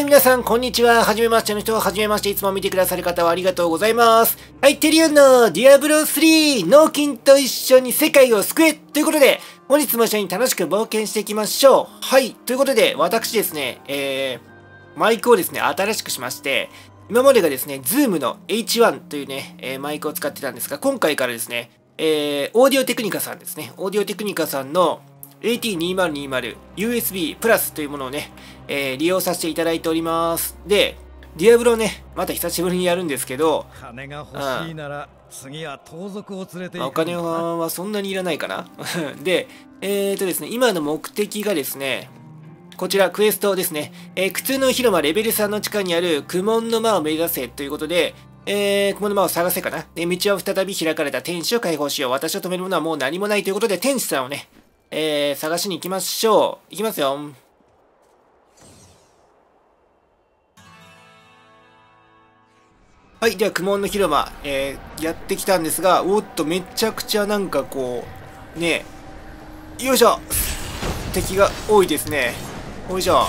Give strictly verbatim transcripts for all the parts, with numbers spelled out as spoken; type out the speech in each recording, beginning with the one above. はい、皆さん、こんにちは。はじめましての人は、はじめまして。いつも見てくださる方はありがとうございます。はい、テリオンのディアブロスリー、脳筋と一緒に世界を救えということで、本日も一緒に楽しく冒険していきましょう。はい、ということで、私ですね、えー、マイクをですね、新しくしまして、今までがですね、Zoom の エイチワン というね、えー、マイクを使ってたんですが、今回からですね、えー、オーディオテクニカさんですね、オーディオテクニカさんの、エーティーにせんにじゅうユーエスビー プラスというものをね、えー、利用させていただいております。で、ディアブロね、また久しぶりにやるんですけど、金が欲しいなら次は盗賊を連れて行く。お金はそんなにいらないかなで、えーとですね、今の目的がですね、こちらクエストですね、えー、苦痛の広間レベルさんの地下にある苦悶の間を目指せということで、えー、雲の間を探せかな。で、道を再び開かれた天使を解放しよう。私を止めるものはもう何もないということで、天使さんをね、えー、探しに行きましょう。行きますよ。はい、では、苦悶の広間、えー、やってきたんですが、おっと、めちゃくちゃなんかこう、ねえ、よいしょ敵が多いですね。よいしょ。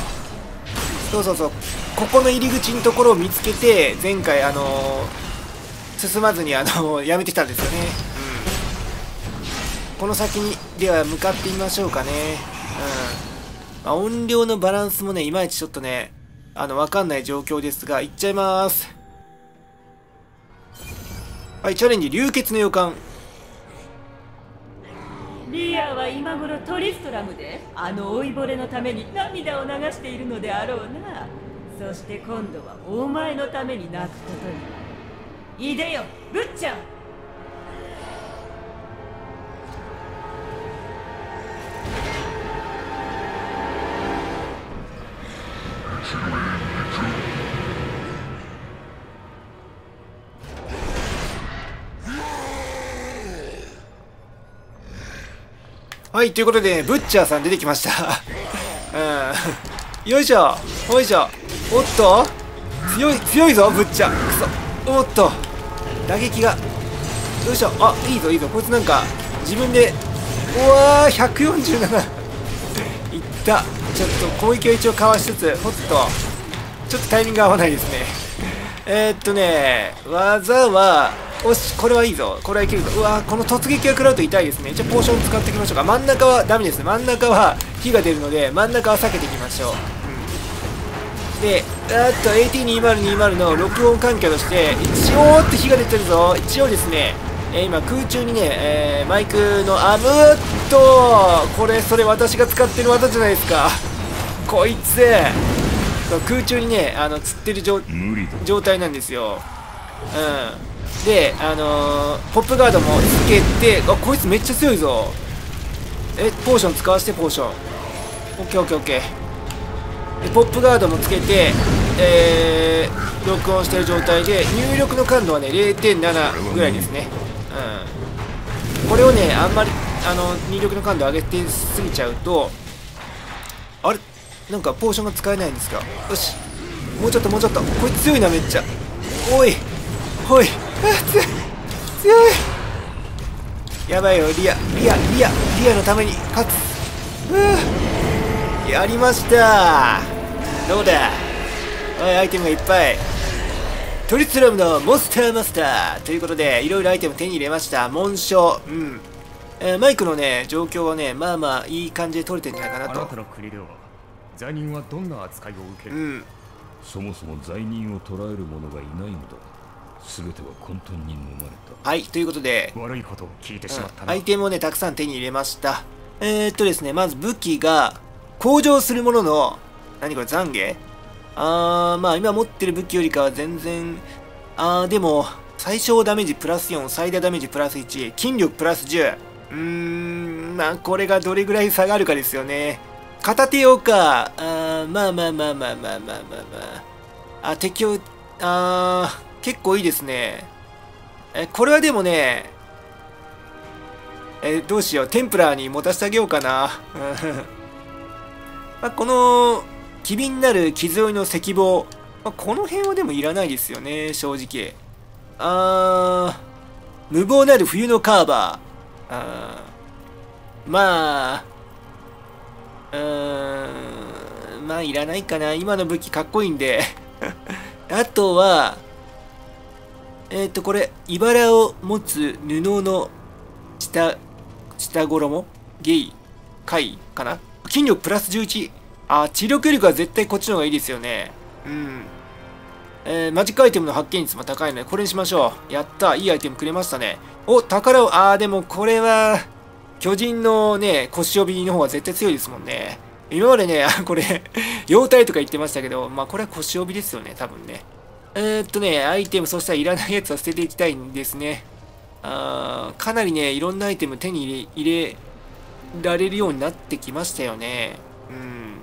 そうそうそう。ここの入り口のところを見つけて、前回、あのー、進まずに、あのー、やめてきたんですよね。この先にでは向かってみましょうかね。うん。まあ、音量のバランスもね、いまいちちょっとね、あの、わかんない状況ですが、いっちゃいまーす。はい、チャレンジ、流血の予感。リアは今頃トリストラムで、あの老いぼれのために涙を流しているのであろうな。そして今度はお前のために泣くことになる。いでよ、ブッチャー。はい、ということで、ブッチャーさん出てきました。うん。よいしょ、よいしょ。おっと強い、強いぞ、ブッチャー。くそ。おっと打撃が。よいしょ。あ、いいぞ、いいぞ。こいつなんか、自分で、うわー、ひゃくよんじゅうなな いった。ちょっと攻撃を一応かわしつつ、ほっと。ちょっとタイミング合わないですね。えー、っとね、技は、よし、これはいいぞ。これはいけるぞ。うわー、この突撃が食らうと痛いですね。じゃあポーション使っていきましょうか。真ん中はダメですね。真ん中は火が出るので、真ん中は避けていきましょう。うん、で、あっと エーティーにせんにじゅう の録音環境として、一応って火が出てるぞ。一応ですね、えー、今空中にね、えー、マイクのアブーっと、これ、それ私が使ってる技じゃないですか。こいつ、空中にね、あの、釣ってる状、状態なんですよ。うん。で、あのー、ポップガードもつけて、あ、こいつめっちゃ強いぞ。え、ポーション使わせて、ポーション。オッケーオッケーオッケー。で、ポップガードもつけて、えー、録音してる状態で、入力の感度はね、れいてんなな ぐらいですね。うん。これをね、あんまり、あの、入力の感度上げてすぎちゃうと、あれなんかポーションが使えないんですか。よし。もうちょっともうちょっと。こいつ強いな、めっちゃ。おい。おい。ああ、強い強い、やばいよ、リアリアリアリアのために勝つ。うー、やりました。どうだ、おい、アイテムがいっぱい。トリストラムのモスターマスターということで、いろいろアイテム手に入れました。紋章、うん、えー、マイクのね、状況はね、まあまあいい感じで取れてるんじゃないかなと。あなたの国では罪人はどんな扱いを受ける、うん、そもそも罪人を捕らえる者がいないのだ。すべては混沌に飲まれた。はい、ということで、悪いことを聞いてしまったな。うん、アイテムをね、たくさん手に入れました。えー、っとですね、まず武器が、向上するものの、何これ、懺悔？あー、まあ今持ってる武器よりかは全然、あー、でも、最小ダメージプラスよん、最大ダメージプラスいち、筋力プラスじゅう。うーん、まあこれがどれぐらい差があるかですよね。片手用か、あー、まあまあまあまあまあまあまあまあ。あ、敵を、あー、結構いいですね。え、これはでもね、え、どうしよう。テンプラーに持たせてあげようかな。まあ、この、機敏なる傷負いの赤棒。まあ、この辺はでもいらないですよね、正直。あー、無謀なる冬のカーバー。あー、まあ、うーん、まあいらないかな。今の武器かっこいいんであとはえっとこれ茨を持つ布の下下衣ゲイ貝かな。筋力プラスじゅういち。あ、知力力は絶対こっちの方がいいですよね。うん、えー、マジックアイテムの発見率も高いのでこれにしましょう。やった、いいアイテムくれましたね。お、宝を、あーでもこれは巨人のね腰帯の方が絶対強いですもんね。今までね、これ妖体とか言ってましたけど、まあこれは腰帯ですよね、多分ね。えー、っとね、アイテム、そしたらいらないやつは捨てていきたいんですね。あー、かなりね、いろんなアイテム手に入れ、入れられるようになってきましたよね。うん。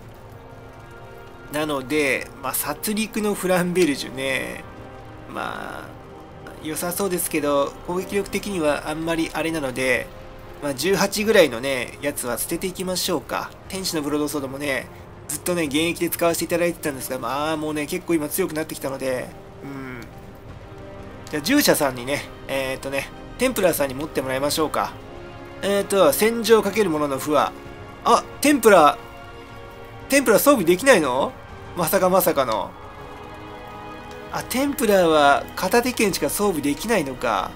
なので、まあ、殺戮のフランベルジュね。まあ、良さそうですけど、攻撃力的にはあんまりあれなので、まあ、じゅうはちぐらいのね、やつは捨てていきましょうか。天使のブロードソードもね、ずっとね、現役で使わせていただいてたんですが、まあ、もうね、結構今強くなってきたので、うん。じゃあ、従者さんにね、えー、っとね、テンプラーさんに持ってもらいましょうか。えー、っと、戦場かけるものの不破。あ、テンプラー、テンプラー装備できないの？まさかまさかの。あ、テンプラーは片手剣しか装備できないのか。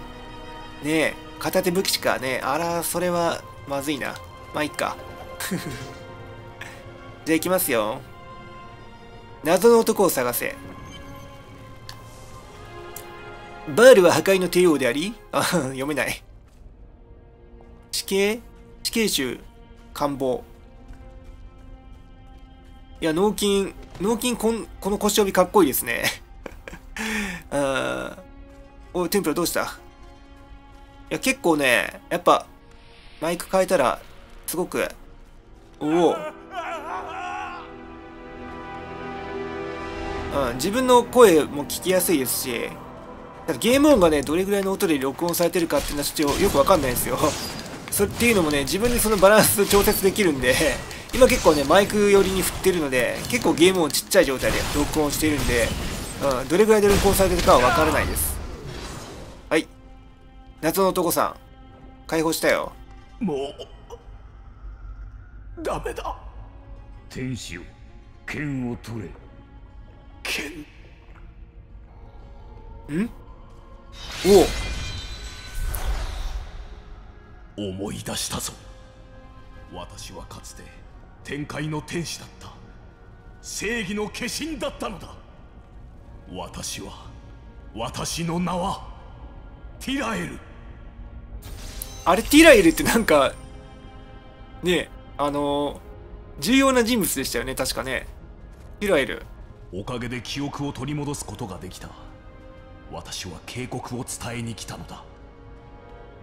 ねえ、片手武器しかね、あら、それはまずいな。まあ、いっか。じゃあ行きますよ。謎の男を探せ。バールは破壊の帝王であり、あ、読めない。死刑？死刑囚官房。いや、脳筋、脳筋こん、この腰帯かっこいいですね。あー、おい、テンプラどうした？いや、結構ね、やっぱ、マイク変えたら、すごく、おお。うん、自分の声も聞きやすいですし、ただゲーム音がね、どれぐらいの音で録音されてるかっていうのはちょっとよくわかんないですよ。それっていうのもね、自分でそのバランス調節できるんで、今結構ね、マイク寄りに振ってるので、結構ゲーム音ちっちゃい状態で録音しているんで、うん、どれぐらいで録音されてるかはわからないです。はい。謎の男さん、解放したよ。もう、ダメだ。天使よ、剣を取れ。剣。ん？おお。思い出したぞ。私はかつて天界の天使だった。正義の化身だったのだ。私は、私の名はティラエル。あれ、ティラエルってなんかねえ、あの重要な人物でしたよね、確かね。ティラエル、おかげで記憶を取り戻すことができた。私は警告を伝えに来たのだ。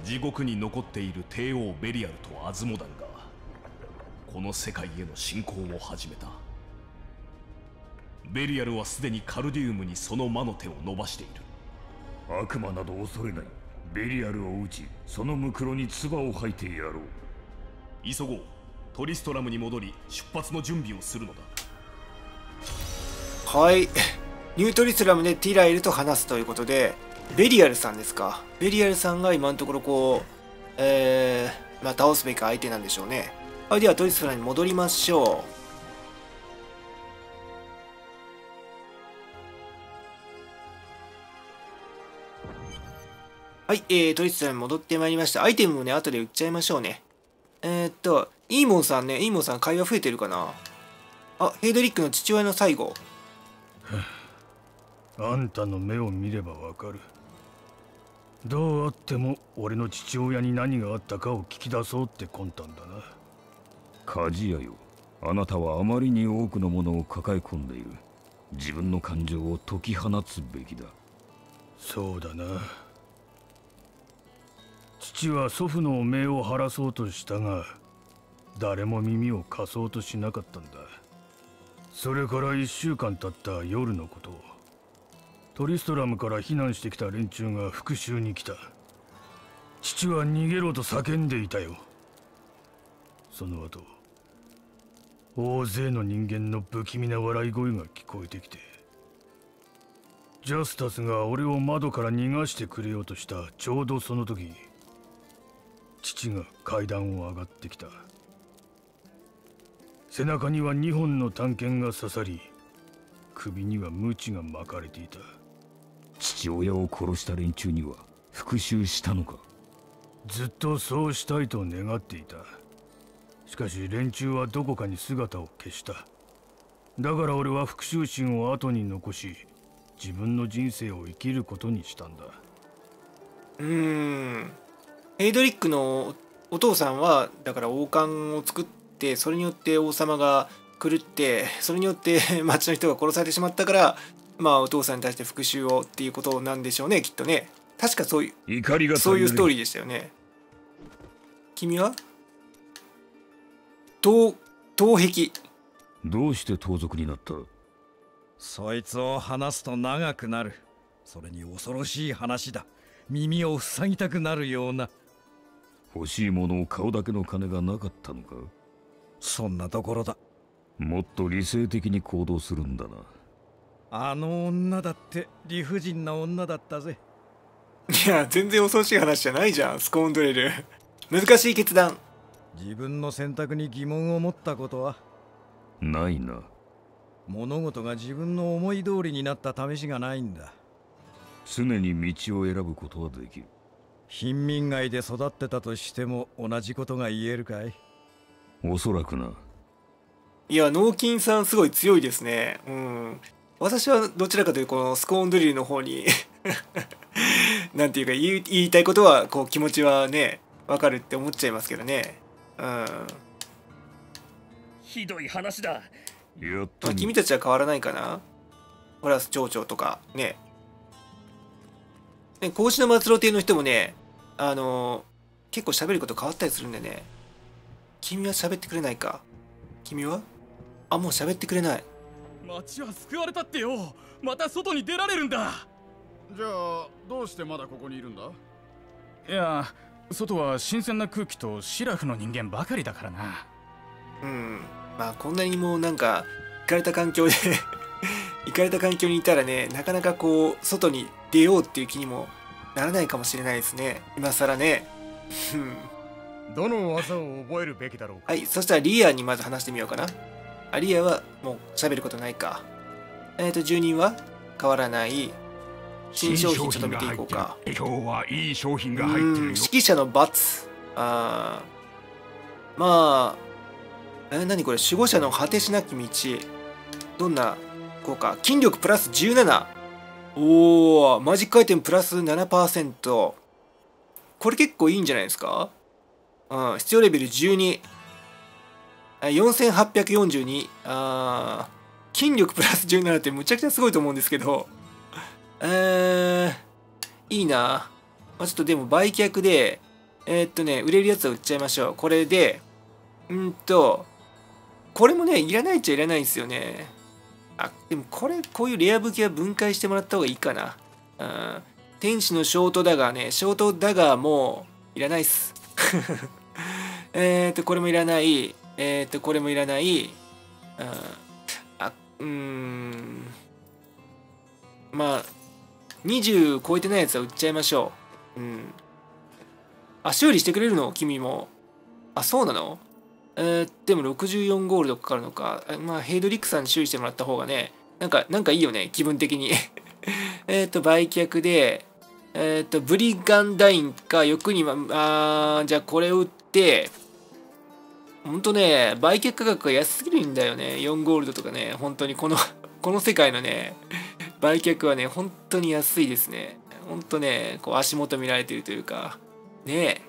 地獄に残っている帝王ベリアルとアズモダンがこの世界への侵攻を始めた。ベリアルはすでにカルディウムにその魔の手を伸ばしている。悪魔など恐れない。ベリアルを撃ち、そのムクロに唾を吐いてやろう。急ごう。トリストラムに戻り出発の準備をするのだ。はい。ニュートリスラムでティラエルと話すということで、ベリアルさんですか。ベリアルさんが今のところこう、えー、まあ倒すべき相手なんでしょうね。はい、ではトリスラムに戻りましょう。はい、えー、トリスラムに戻ってまいりました。アイテムもね、後で売っちゃいましょうね。えー、っと、イーモンさんね、イーモンさん会話増えてるかな。あ、ヘイドリックの父親の最後。あんたの目を見ればわかる。どうあっても俺の父親に何があったかを聞き出そうって魂胆だな。鍛冶屋よ、あなたはあまりに多くのものを抱え込んでいる。自分の感情を解き放つべきだ。そうだな。父は祖父の汚名を晴らそうとしたが、誰も耳を貸そうとしなかったんだ。それからいっしゅうかん経った夜のことを、トリストラムから避難してきた連中が復讐に来た。父は逃げろと叫んでいたよ。その後、大勢の人間の不気味な笑い声が聞こえてきて、ジャスタスが俺を窓から逃がしてくれようとしたちょうどその時、父が階段を上がってきた。背中にはにほんの短剣が刺さり、首には鞭が巻かれていた。父親を殺した連中には復讐したのか？ずっとそうしたいと願っていた。しかし連中はどこかに姿を消した。だから俺は復讐心を後に残し、自分の人生を生きることにしたんだ。うーん、ヘイドリックのお父さんはだから王冠を作って、それによって王様が狂って、それによって町の人が殺されてしまったから、まあお父さんに対して復讐をっていうことなんでしょうね、きっとね。確かそういう怒りがそういうストーリーでしたよね。君は盗癖。どうして盗賊になった？そいつを話すと長くなる。それに恐ろしい話だ。耳を塞ぎたくなるような。欲しいものを買うだけの金がなかったのか？そんなところだ。もっと理性的に行動するんだな。あの女だって理不尽な女だったぜ。いや、全然恐ろしい話じゃないじゃん、スコーンドレル。難しい決断。自分の選択に疑問を持ったことはないな。物事が自分の思い通りになった試しがないんだ。常に道を選ぶことはできる。貧民街で育ってたとしても同じことが言えるかい？おそらくな。いや、脳筋さんすごい強いですね。うん。私はどちらかというとこのスコーンドリルの方になんていうか、言い、言いたいことはこう気持ちはねわかるって思っちゃいますけどね。うん。ひどい話だ。やっと君たちは変わらないかな。ホラス町長とかね。ね、孔子の末路邸の人もね、あのー、結構喋ること変わったりするんでね。君は喋ってくれないか。君は？あ、もう喋ってくれない。町は救われたってよ。また外に出られるんだ。じゃあどうしてまだここにいるんだ？いや、外は新鮮な空気とシラフの人間ばかりだからな。うん。まあこんなにもなんか行かれた環境で行かれた環境にいたらね、なかなかこう外に出ようっていう気にもならないかもしれないですね。今更ね。どの技を覚えるべきだろうか。はい、そしたらリアにまず話してみようかな。あ、リアはもう喋ることないか。えっと住人は変わらない。新商品ちょっと見ていこうか。今日はいい商品が入ってるよ。指揮者の罰。あー、まあ。え、何これ、守護者の果てしなき道。どんな効果？筋力プラスじゅうなな。おお、マジック回転プラス ななパーセント。これ結構いいんじゃないですか？うん、必要レベルじゅうに。よんせんはっぴゃくよんじゅうに。あー、筋力プラスじゅうななってむちゃくちゃすごいと思うんですけど。えー、いいな。まあ、ちょっとでも売却で、えー、っとね、売れるやつは売っちゃいましょう。これで、うんと、これもね、いらないっちゃいらないんですよね。あ、でもこれ、こういうレア武器は分解してもらった方がいいかな。うん。天使のショートダガーね。ショートダガーもいらないっす。えっと、これもいらない。えー、っと、これもいらない。うん。あ、うーん。まあ、にじゅう超えてないやつは売っちゃいましょう。うん。あ、修理してくれるの？君も。あ、そうなの？えー、でもろくじゅうよんゴールドかかるのか。まあヘイドリックさんに修理してもらった方がね、なんかなんかいいよね、気分的に。えっと売却で、えっ、ー、とブリガンダインか、欲には、あー、じゃあこれ売って、ほんとね、売却価格が安すぎるんだよね。よんゴールドとかね、本当にこのこの世界のね売却はね、本当に安いですね。ほんとね、こう足元見られてるというかね、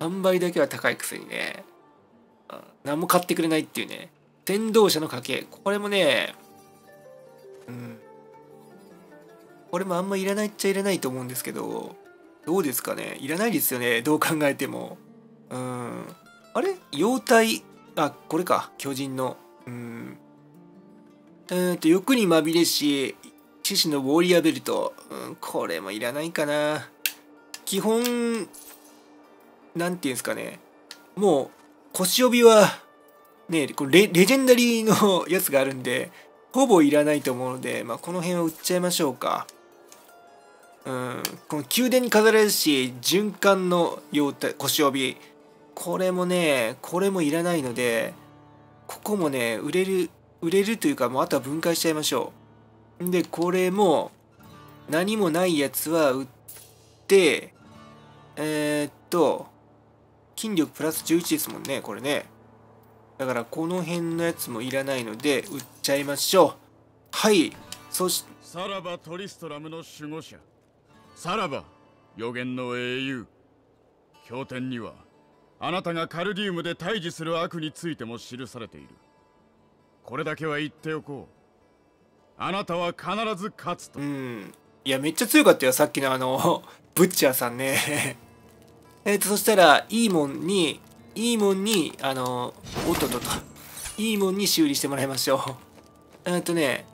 え、販売だけは高いくせにね、何も買ってくれないっていうね。天道者の家系。これもね、うん。これもあんまいらないっちゃいらないと思うんですけど、どうですかね。いらないですよね、どう考えても。うん。あれ？妖体。あ、これか。巨人の。うん。うんと、欲にまびれし、獅子のウォリアベルト。うん、これもいらないかな。基本、なんていうんですかね。もう、腰帯はね、レ、レジェンダリーのやつがあるんで、ほぼいらないと思うので、まあ、この辺は売っちゃいましょうか。うん、この宮殿に飾られるし、循環の腰帯、腰帯。これもね、これもいらないので、ここもね、売れる、売れるというか、もうあとは分解しちゃいましょう。で、これも、何もないやつは売って、えー、っと、筋力プラスじゅういちですもんね、これね。だから、この辺のやつもいらないので、売っちゃいましょう。はい、そし、さらばトリストラムの守護者、さらば予言の英雄、経典には、あなたがカルディウムで対峙する悪についても記されている。これだけは言っておこう。あなたは必ず勝つと。うん。いや、めっちゃ強かったよ、さっきのあの、ブッチャーさんね。えっと、そしたら、いいもんに、いいもんに、あの、おっとっとっと、いいもんに修理してもらいましょう。えっとね、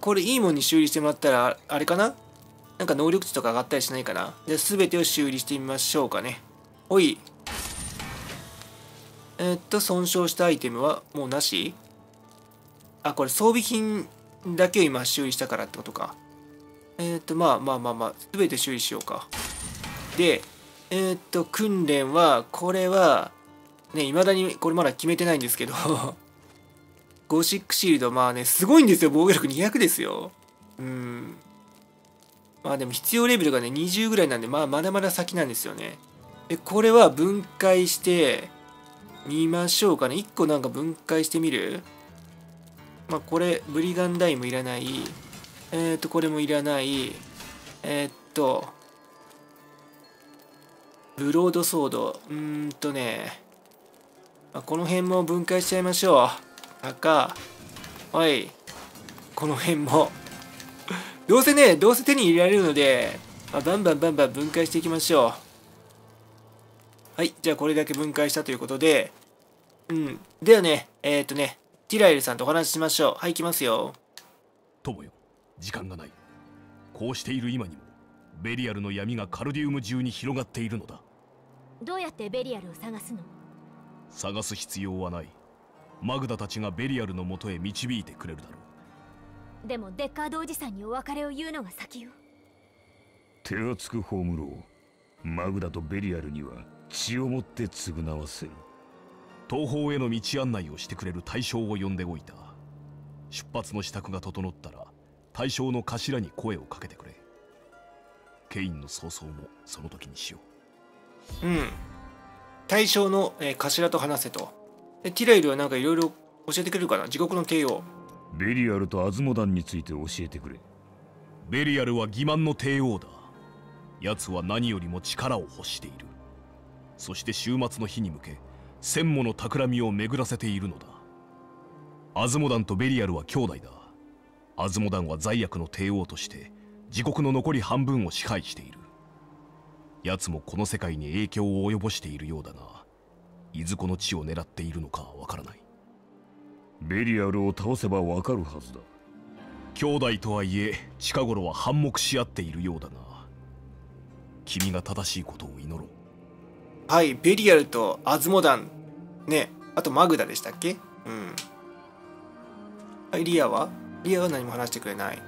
これいいもんに修理してもらったら、あれかな？なんか能力値とか上がったりしないかな？じゃあ、すべてを修理してみましょうかね。ほい。えっと、損傷したアイテムはもうなし？あ、これ装備品だけを今修理したからってことか。えっと、まあまあまあまあ、すべて修理しようか。で、えっと、訓練は、これは、ね、いまだにこれまだ決めてないんですけど、ゴシックシールド、まあね、すごいんですよ、防御力にひゃくですよ。うん。まあでも必要レベルがね、にじゅうぐらいなんで、まあまだまだ先なんですよね。で、これは分解してみましょうかね。いっこなんか分解してみる？まあこれ、ブリガンダイもいらない。えっと、これもいらない。えっと、ブロードソード。うーんとね、まあ、この辺も分解しちゃいましょう。赤。はい。この辺も。どうせね、どうせ手に入れられるので、まあ、バンバンバンバン分解していきましょう。はい。じゃあこれだけ分解したということで、うん。ではね、えー、っとね、ティラエルさんとお話ししましょう。はい、行きますよ。友よ、時間がない。こうしている今にも、ベリアルの闇がカルディウム中に広がっているのだ。どうやってベリアルを探すの？探す必要はない。マグダたちがベリアルのもとへ導いてくれるだろう。でもデッカードおじさんにお別れを言うのが先よ。手厚く葬ろう。マグダとベリアルには血をもって償わせる。東方への道案内をしてくれる大将を呼んでおいた。出発の支度が整ったら大将の頭に声をかけてくれ。ケインの葬送もその時にしよう。うん。大将の、えー、頭と話せと。ティラエルはなんかいろいろ教えてくれるかな。地獄の帝王。ベリアルとアズモダンについて教えてくれ。ベリアルは欺瞞の帝王だ。奴は何よりも力を欲している。そして終末の日に向け、千もの企みを巡らせているのだ。アズモダンとベリアルは兄弟だ。アズモダンは罪悪の帝王として、自国の残り半分を支配している。奴もこの世界に影響を及ぼしているようだが、いずこの地を狙っているのかわからない。ベリアルを倒せばわかるはずだ。兄弟とはいえ、近頃は反目し合っているようだが、君が正しいことを祈ろう。はい、ベリアルとアズモダン。ね、あとマグダでしたっけ？うん。はい、リアは？リアは何も話してくれない。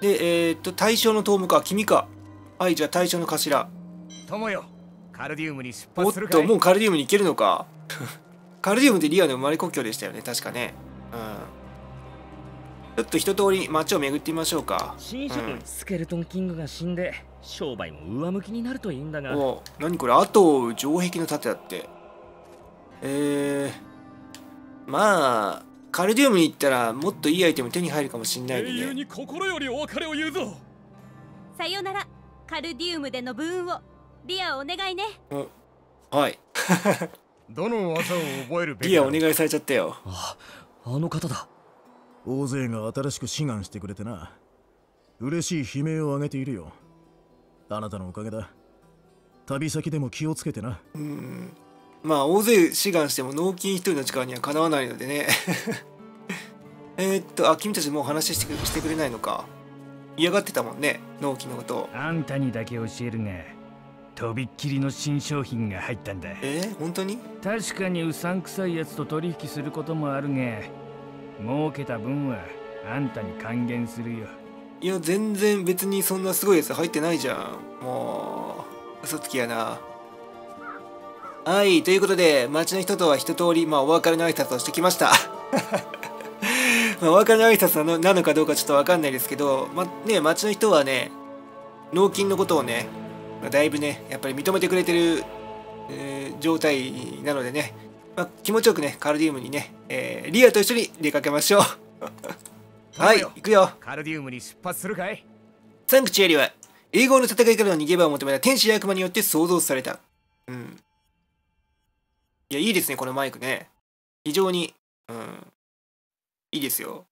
で、えー、っと、大将のトームか、君か。はい、じゃあ大将の頭。友よ、カルディウムに出発するかい？おっと、もうカルディウムに行けるのか。カルディウムってリアの生まれ故郷でしたよね、確かね。うん。ちょっと一通り街を巡ってみましょうか。新種、うん、スケルトンキングが死んで、商売も上向きになるといいんだが。お、何これ、あと城壁の盾だって。えー、まあ。カルディウムに行ったらもっといいアイテム手に入るかもしれないので、ね。英雄に心よりお別れを言うぞ。さよなら、カルディウムでの武運をリアお願いね。はい。どの技を覚えるべき？リアお願いされちゃったよ。あ、あの方だ。大勢が新しく志願してくれてな。嬉しい悲鳴を上げているよ。あなたのおかげだ。旅先でも気をつけてな。うん。まあ大勢志願しても納金一人の力にはかなわないのでね。えっと、あ、君たちもう話してく、してくれないのか。嫌がってたもんね、納金のことを。あんたにだけ教えるが、とびっきりの新商品が入ったんだ。えー、本当に？確かにうさんくさいやつと取引することもあるが、儲けた分はあんたに還元するよ。いや、全然別にそんなすごいやつ入ってないじゃん。もう、嘘つきやな。はい、ということで、街の人とは一通り、まあ、お別れの挨拶をしてきました。まあ、お別れの挨拶なの、なのかどうかちょっとわかんないですけど、まあ、ね、街の人はね、納金のことをね、まあ、だいぶね、やっぱり認めてくれてる、えー、状態なのでね、まあ、気持ちよくね、カルディウムにね、えー、リアと一緒に出かけましょう。はい、行くよ。カルディウムに出発するかい？サンクチュエリは、英語の戦いからの逃げ場を求めた天使や悪魔によって創造された。うん。いや、いいですね、このマイクね。非常に、うん、いいですよ。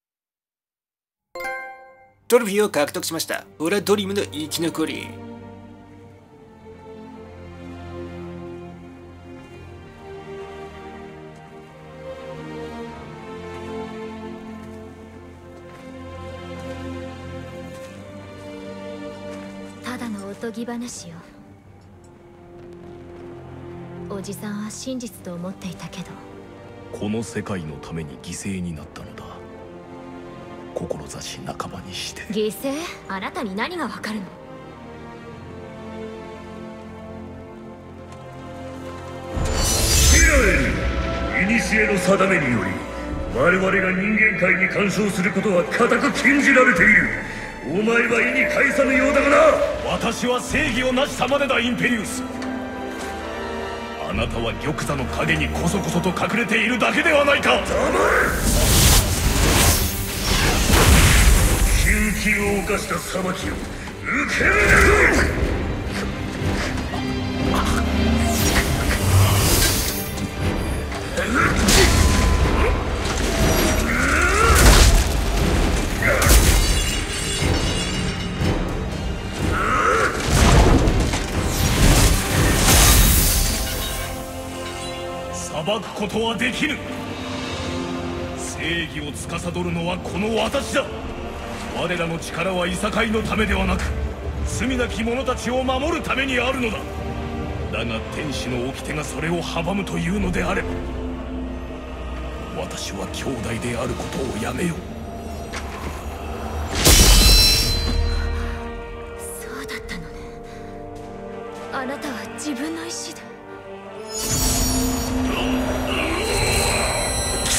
トロフィーを獲得しました。俺はドリームの生き残り。ただのおとぎ話よ。おじさんは真実と思っていたけど、この世界のために犠牲になったのだ。志半ばにして犠牲？あなたに何がわかるの？イラエル、古の定めにより我々が人間界に干渉することは固く禁じられている。お前は意に介さぬようだがな。私は正義を成したまでだ、インペリウス。あなたは玉座の影にこそこそと隠れているだけではないか。黙れ！禁忌を犯した裁きを受けるなぞ。裁くことはできぬ。正義を司るのはこの私だ。我らの力はいさかいのためではなく、罪なき者たちを守るためにあるのだ。だが天使の掟がそれを阻むというのであれば、私は兄弟であることをやめよう。そうだったのね。あなたは自分の意志で。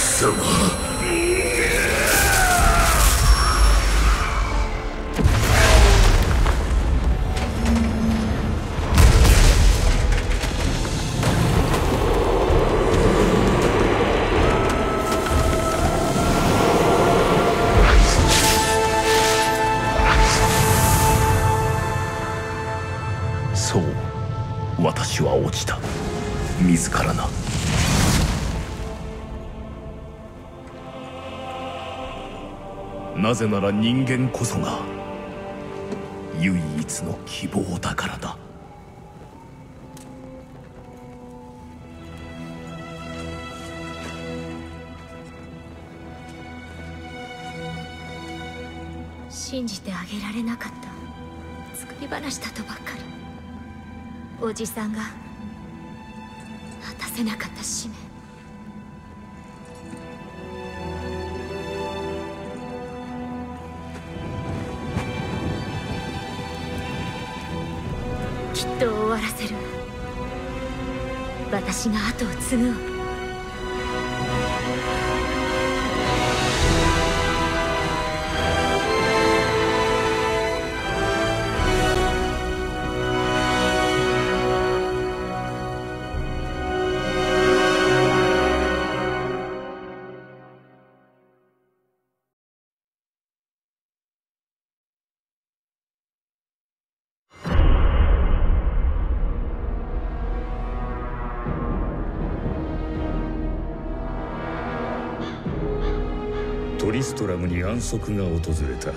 貴様、そう、私は落ちた。自らな。なぜなら人間こそが唯一の希望だからだ。信じてあげられなかった。作り話だとばかり。おじさんが果たせなかった使命。終わらせる。私が後を継ぐわ。トリストラムに安息が訪れた。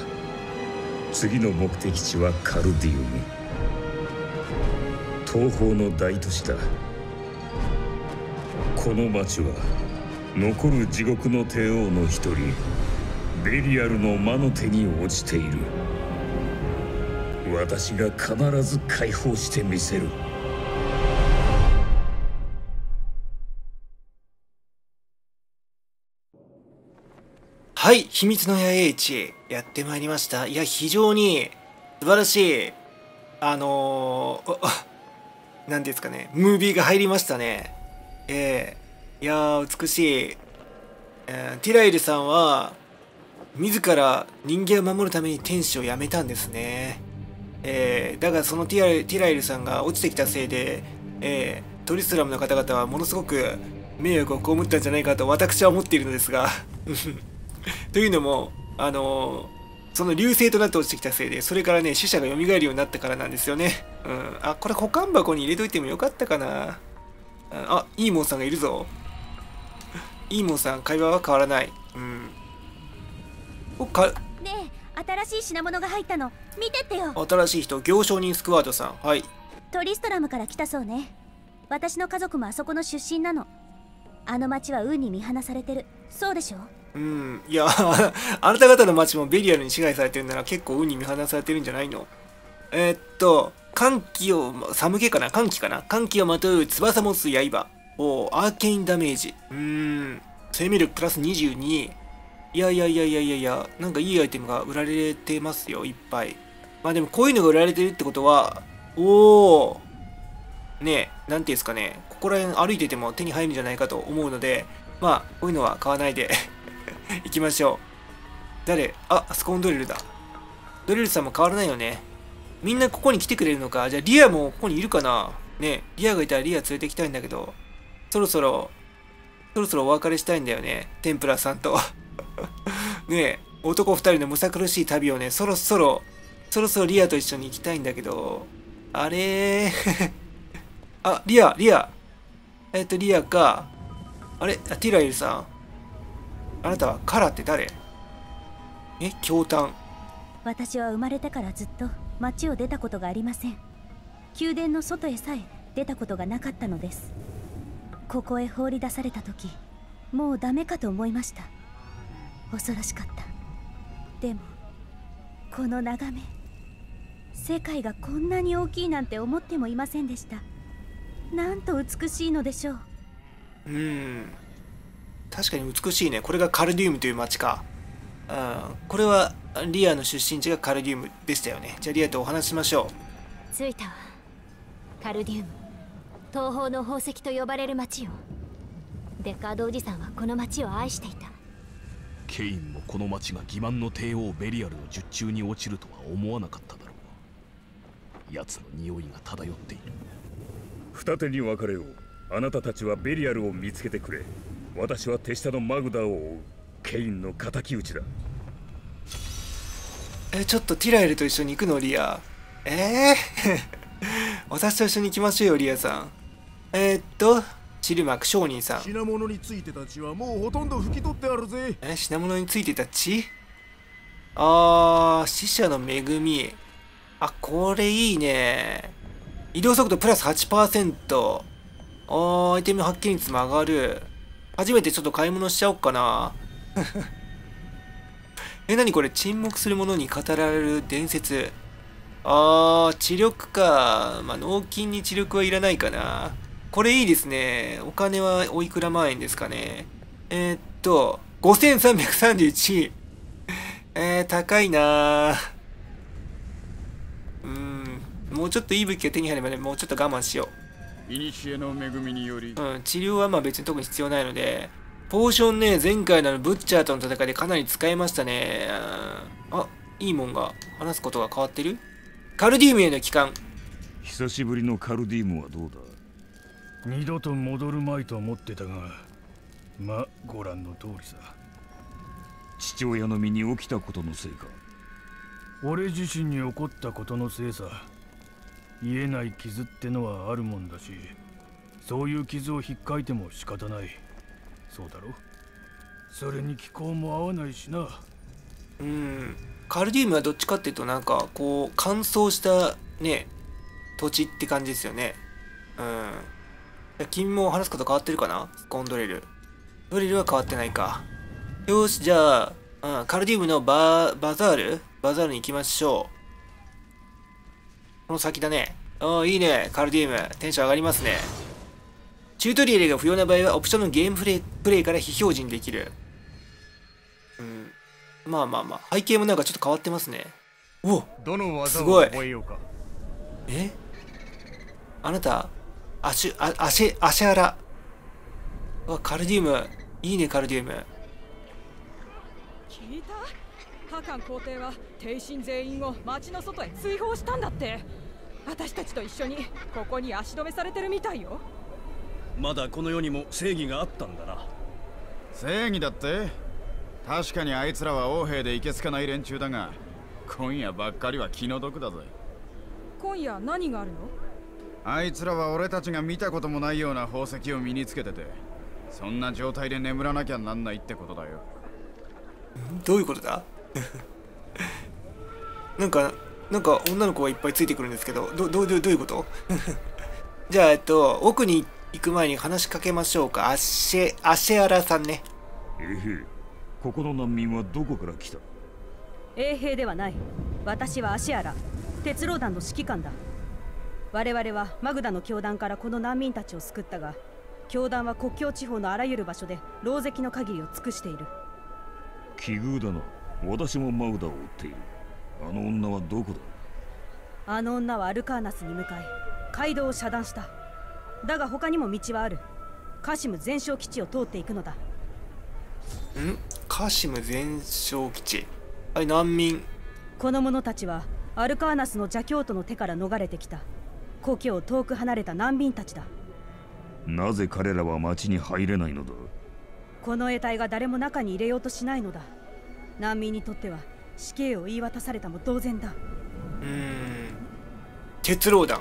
次の目的地はカルディウム、東方の大都市だ。この町は残る地獄の帝王の一人ベリアルの魔の手に落ちている。私が必ず解放してみせる。はい、秘密の野営地、やってまいりました。いや、非常に素晴らしい、あのー、何ですかね、ムービーが入りましたね。えー、いやー、美しい。えー、ティライルさんは、自ら人間を守るために天使を辞めたんですね。えー、だがそのティライル、ティライルさんが落ちてきたせいで、えー、トリスラムの方々はものすごく迷惑を被ったんじゃないかと私は思っているのですが。というのも、あのー、その流星となって落ちてきたせいで、それからね、死者が蘇るようになったからなんですよね。うん。あ、これ保管箱に入れといてもよかったかな。あ、イーモンさんがいるぞ。イーモンさん、会話は変わらない。うん。おっか。ねえ、新しい品物が入ったの。見てってよ。新しい人、行商人スクワードさん。はい。トリストラムから来たそうね。私の家族もあそこの出身なの。あの町は運に見放されてる。そうでしょ。うん。いや、あなた方の町もベリアルに支配されてるなら結構運に見放されてるんじゃないの。えー、っと、寒気を、寒気かな寒気かな寒気をまとう翼持つ刃。おー、アーケインダメージ。うーん。生命力プラスにじゅうに。いやいやいやいやいやいや、なんかいいアイテムが売られてますよ、いっぱい。まあでもこういうのが売られてるってことは、おー。ねえ、なんていうんですかね。ここら辺歩いてても手に入るんじゃないかと思うので、まあ、こういうのは買わないで、行きましょう。誰？あ、スコーンドリルだ。ドリルさんも変わらないよね。みんなここに来てくれるのか。じゃあ、リアもここにいるかな？ねえ、リアがいたらリア連れて行きたいんだけど、そろそろ、そろそろお別れしたいんだよね。天ぷらさんと。ねえ、男二人のむさ苦しい旅をね、そろそろ、そろそろリアと一緒に行きたいんだけど、あれー。あ、リア、リア。えっと、リアか。あれ？あ、ティライルさん。あなたはカラって誰？え、驚嘆。私は生まれてからずっと町を出たことがありません。宮殿の外へさえ出たことがなかったのです。ここへ放り出された時、もうダメかと思いました。恐ろしかった。でも、この眺め、世界がこんなに大きいなんて思ってもいませんでした。なんと美しいのでしょう。うーん、確かに美しいね。これがカルディウムという町か。うん、これはリアの出身地がカルディウムでしたよね。じゃあリアとお話ししましょう。着いたわ。カルディウム、東方の宝石と呼ばれる町よ。デカードおじさんはこの町を愛していた。ケインもこの町が欺瞞の帝王ベリアルの術中に落ちるとは思わなかっただろう。奴の匂いが漂っている。二手に分かれよう。あなたたちはベリアルを見つけてくれ。私は手下のマグダを追う。ケインの敵討ちだ。え、ちょっとティラエルと一緒に行くの、リア。ええー、私と一緒に行きましょうよ、リアさん。えー、っと、シルマク商人さん。品物についてた血はもうほとんど拭き取ってあるぜ。え、品物についてた血？あー、死者の恵み。あ、これいいね。移動速度プラス はちパーセント。あー、アイテム発見率も上がる。初めてちょっと買い物しちゃおっかな。え、なにこれ、沈黙する者に語られる伝説。あー、知力か。まあ、納金に知力はいらないかな。これいいですね。お金はおいくら万円ですかね。えー、っと、ごせんさんびゃくさんじゅういち。えー、高いなー。うーん、もうちょっといい武器が手に入ればね、もうちょっと我慢しよう。いにしえの恵みにより。うん、治療はまあ別に特に必要ないので。ポーションね、前回のブッチャーとの戦いでかなり使えましたね。あ、いいもんが、話すことが変わってる？カルディウムへの帰還。久しぶりのカルディウムはどうだ？二度と戻るまいと思ってたが、ま、ご覧の通りさ。父親の身に起きたことのせいか。俺自身に起こったことのせいさ。癒えない傷ってのはあるもんだし、そういう傷を引っかいても仕方ない。そうだろう。それに気候も合わないしな。うん、カルディウムはどっちかっていうとなんかこう乾燥したね土地って感じですよね。うん、君も話すこと変わってるかな。スコンドレルドレルは変わってないか。よし、じゃあ、うん、カルディウムの バ, バザールバザールに行きましょう。この先だね。ああ、いいね。カルディウムテンション上がりますね。チュートリアルが不要な場合はオプションのゲームプレイ、プレイから非表示にできる。うん。まあまあまあ。背景もなんかちょっと変わってますね。おお、すごい。え？あなた、アシュ、あ、アシェ、アシャラ。うわ、カルディウム。いいね、カルディウム。聞いた？ハカン皇帝は帝臣全員を町の外へ追放したんだって。私たちと一緒にここに足止めされてるみたいよ。まだこの世にも正義があったんだな。正義だって？確かにあいつらは横兵でいけつかない連中だが、今夜ばっかりは気の毒だぜ。今夜何があるの？あいつらは俺たちが見たこともないような宝石を身につけてて、そんな状態で眠らなきゃなんないってことだよ。どういうことだ？なんかなんか女の子がいっぱいついてくるんですけど、どど ど, どういうこと？じゃあえっと奥に行く前に話しかけましょうか。アシェアシェアラさんね。えへ、ここの難民はどこから来た？衛兵ではない。私はアシェアラ、鉄狼団の指揮官だ。我々はマグダの教団からこの難民たちを救ったが、教団は国境地方のあらゆる場所で狼藉の限りを尽くしている。奇遇だな。私もマグダを追っている。あの女はどこだ？あの女はアルカーナスに向かい街道を遮断した。だが他にも道はある。カシム全焼基地を通っていくのだ。ん？カシム全焼基地、あれ難民。この者たちはアルカーナスの邪教徒の手から逃れてきた故郷を遠く離れた難民たちだ。なぜ彼らは町に入れないのだ？この得体が誰も中に入れようとしないのだ。難民にとっては死刑を言い渡されたも同然だ。うーん、鉄狼団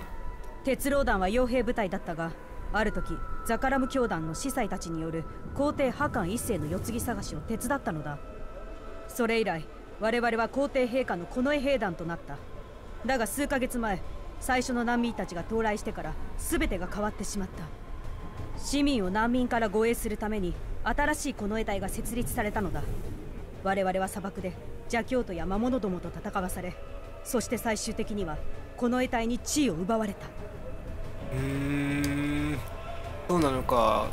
鉄狼団は傭兵部隊だったが、ある時ザカラム教団の司祭たちによる皇帝ハカン一世の世継ぎ探しを手伝ったのだ。それ以来我々は皇帝陛下の近衛兵団となった。だが数ヶ月前、最初の難民たちが到来してから全てが変わってしまった。市民を難民から護衛するために新しい近衛隊が設立されたのだ。我々は砂漠で邪教徒や魔物どもと戦わされ、そして最終的には近衛隊に地位を奪われた。うーん、そうなのか。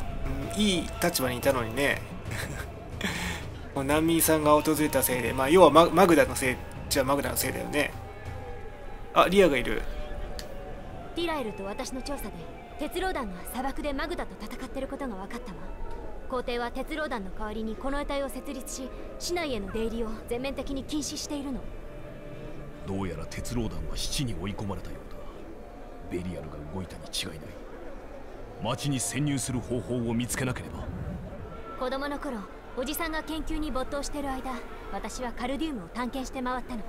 いい立場にいたのにね。もう難民さんが訪れたせいで、まあ要は マ, マグダのせいじゃマグダのせいだよね。あ、リアがいる。ティラエルと私の調査で、鉄狼団が砂漠でマグダと戦っていることが分かったわ。皇帝は鉄狼団の代わりにこの衛隊を設立し、市内への出入りを全面的に禁止しているの。どうやら鉄狼団は死に追い込まれたようだ。ベリアルが動いたに違いない。町に潜入する方法を見つけなければ。子供の頃、おじさんが研究に没頭している間、私はカルディウムを探検して回ったの。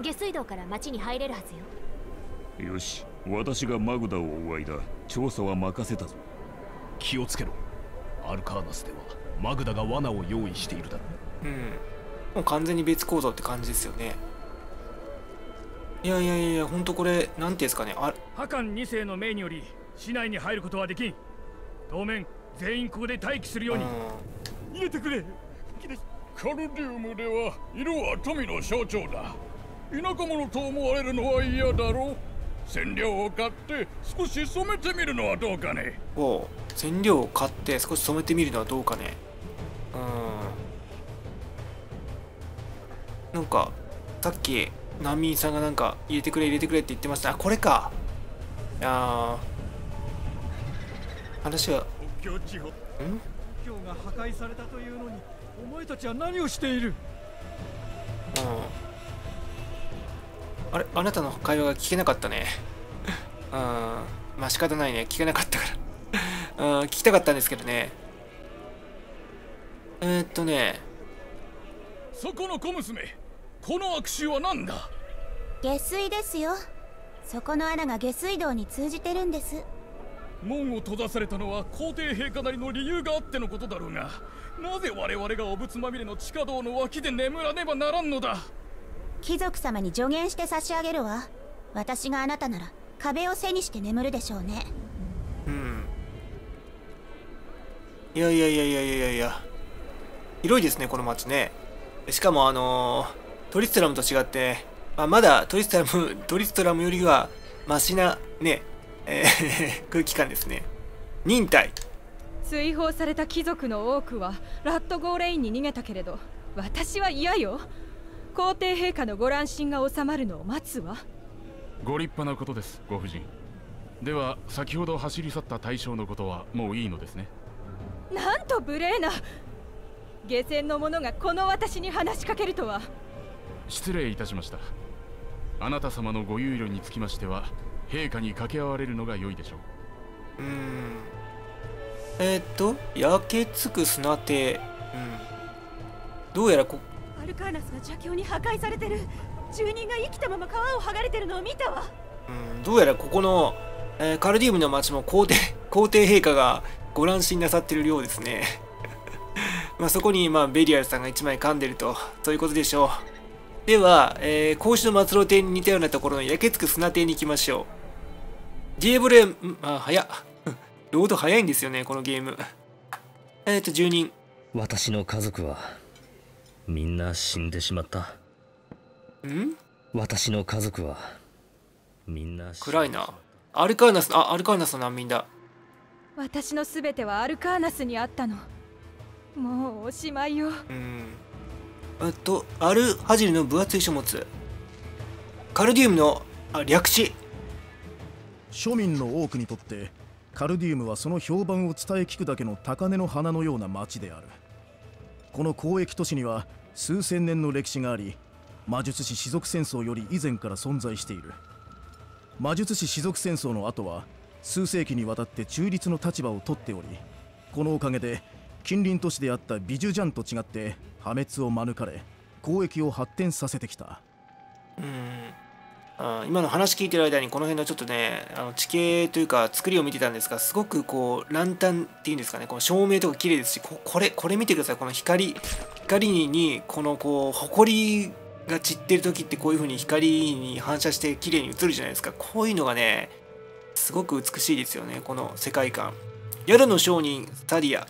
下水道から町に入れるはずよ。よし、私がマグダを追う間、調査は任せたぞ。気をつけろ。アルカーナスではマグダが罠を用意しているだろう。うん、もう完全に別行動って感じですよね。いやいやいや、ほんとこれなんていうんですかね。あ、ハカンに世の命により市内に入ることはできん。当面全員ここで待機するように。入れてくれ。カルディウムでは色は富の象徴だ。田舎者と思われるのは嫌だろう。染料を買って少し染めてみるのはどうかね。おう、染料を買って少し染めてみるのはどうかね。うん、なんかさっき難民さんがなんか入れてくれ入れてくれって言ってました。あ、これか。ああ、話は国境地方、ん？国境が破壊されたというのにお前たちは何をしている？うん、あれ、あなたの会話が聞けなかったね。うん。まあ仕方ないね。聞けなかったから。うん、聞きたかったんですけどね。えー、っとね。そこの小娘、この悪臭は何だ？下水ですよ。そこの穴が下水道に通じてるんです。門を閉ざされたのは皇帝陛下なりの理由があってのことだろうが、なぜ我々がお仏まみれの地下道の脇で眠らねばならんのだ。貴族様に助言して差し上げるわ。私があなたなら壁を背にして眠るでしょうね。うん。いやいやいやいやいやいや。広いですね、この町ね。しかもあのー、トリストラムと違って、まあ、まだトリストラム、トリストラムよりはマシなね、えー、空気感ですね。忍耐。追放された貴族の多くはラットゴーレインに逃げたけれど、私は嫌よ。皇帝陛下のご乱心が収まるのを待つわ。ご立派なことです、ご夫人。では先ほど走り去った対象のことはもういいのですね。なんと無礼な、下船の者がこの私に話しかけるとは。失礼いたしました。あなた様のご憂慮につきましては陛下に掛け合われるのが良いでしょう。うーん、えー、っと焼けつく砂手、うん、どうやらこアルカーナスが邪教に破壊されてる。住人が生きたまま皮を剥がれてるのを見たわ。うん、どうやらここの、えー、カルディウムの町も皇帝皇帝陛下がご乱心なさってるようですね。まあそこに、まあ、ベリアルさんがいちまい噛んでると、そういうことでしょう。では、えー、孔子の末路邸に似たようなところの焼けつく砂邸に行きましょう。ディエブレン、あ、早っ。ロード早いんですよね、このゲーム。えっと、住人。私の家族は、みんな死んでしまった。ん？私の家族は、みんな死んでしまった。暗いな。アルカーナス、あ、アルカーナスの難民だ。私のすべてはアルカーナスにあったの。もうおしまいよ。うん。えっと、アルハジルの分厚い書物。カルディウムの、あ、略し。庶民の多くにとって、カルディウムはその評判を伝え聞くだけの高嶺の花のような町である。この交易都市には数千年の歴史があり、魔術師氏族戦争より以前から存在している。魔術師氏族戦争の後は、数世紀にわたって中立の立場を取っており、このおかげで、近隣都市であったビジュジャンと違って破滅を免れ、交易を発展させてきた。うん、あ、今の話聞いてる間にこの辺のちょっとね、あの地形というか作りを見てたんですが、すごくこうランタンっていうんですかね、この照明とか綺麗ですし、 こ, これこれ見てください。この光光 に, にこのこう埃が散ってる時ってこういう風に光に反射して綺麗に映るじゃないですか。こういうのがねすごく美しいですよね、この世界観。宿の商人サディア。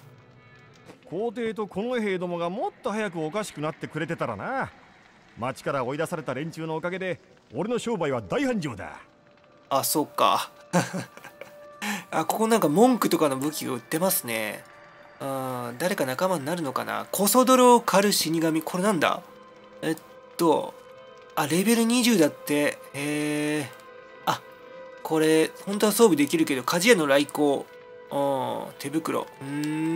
皇帝とこの兵どもがもっと早くおかしくなってくれてたらな。町から追い出された連中のおかげで俺の商売は大繁盛だ。あ、そうか。あ、ここなんか文句とかの武器が売ってますね。うん、誰か仲間になるのかな。コソ泥を狩る死神、これなんだ。えっとあ、レベルにじゅうだって。えー、あ、これ本当は装備できるけど鍛冶屋の来航、あ、手袋、うー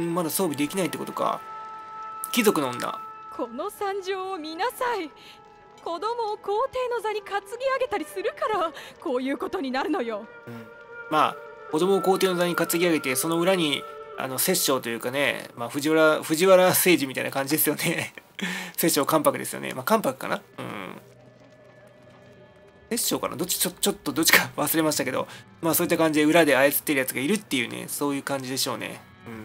ん、まだ装備できないってことか。貴族の女。この惨状を見なさい。子供を皇帝の座に担ぎ上げたりするからこういうことになるのよ、うん、まあ子供を皇帝の座に担ぎ上げて、その裏にあの摂政というかね、まあ、藤原藤原政治みたいな感じですよね。摂政関白ですよね。まあ関白かな、うん、摂政かな、どっちちょちょっとどっちか忘れましたけど、まあそういった感じで裏で操ってるやつがいるっていうね、そういう感じでしょうね。うん、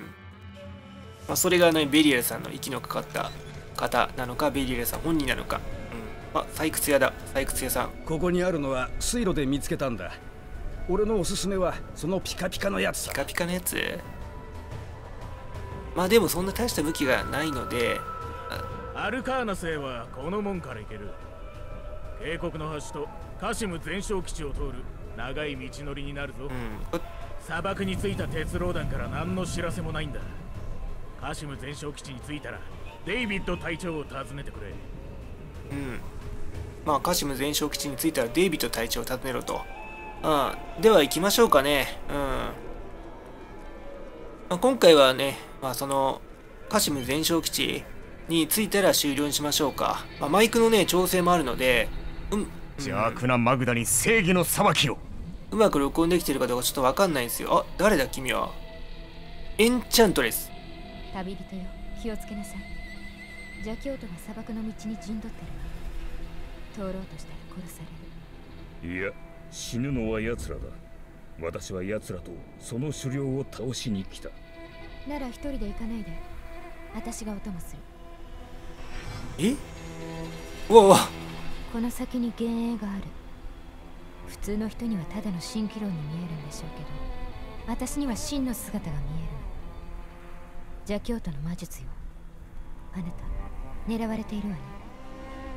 まあそれがねベリエルさんの息のかかった方なのか、ベリエルさん本人なのか。うん、まあ採掘屋だ、採掘屋さん。ここにあるのは水路で見つけたんだ。俺のおすすめはそのピカピカのやつさ。ピカピカのやつ。まあでもそんな大した武器がないので。アルカーナ星はこの門から行ける。渓谷の橋とカシム全焼基地を通る長い道のりになるぞ、うん、砂漠に着いた鉄老団から何の知らせもないんだ。カシム全焼基地に着いたらデイビッド隊長を訪ねてくれ。うん、まあカシム全焼基地に着いたらデイビッド隊長を訪ねろと。ああ、では行きましょうかね。うん、まあ、今回はね、まあそのカシム全焼基地に着いたら終了にしましょうか、まあ、マイクのね調整もあるので、うん、邪悪なマグダに正義の裁きを。うまく録音できてるかどうかちょっとわかんないんですよ。あ、誰だ君は。エンチャントレス。旅人よ、気をつけなさい。邪教徒が砂漠の道に陣取ってる。通ろうとしたら殺される。いや、死ぬのは奴らだ。私は奴らとその狩猟を倒しに来た。なら一人で行かないで。私がお供する。え？うわうわ、この先に幻影がある。普通の人にはただの蜃気楼に見えるんでしょうけど、私には真の姿が見えるの。邪教徒の魔術よ。あなた狙われているわね。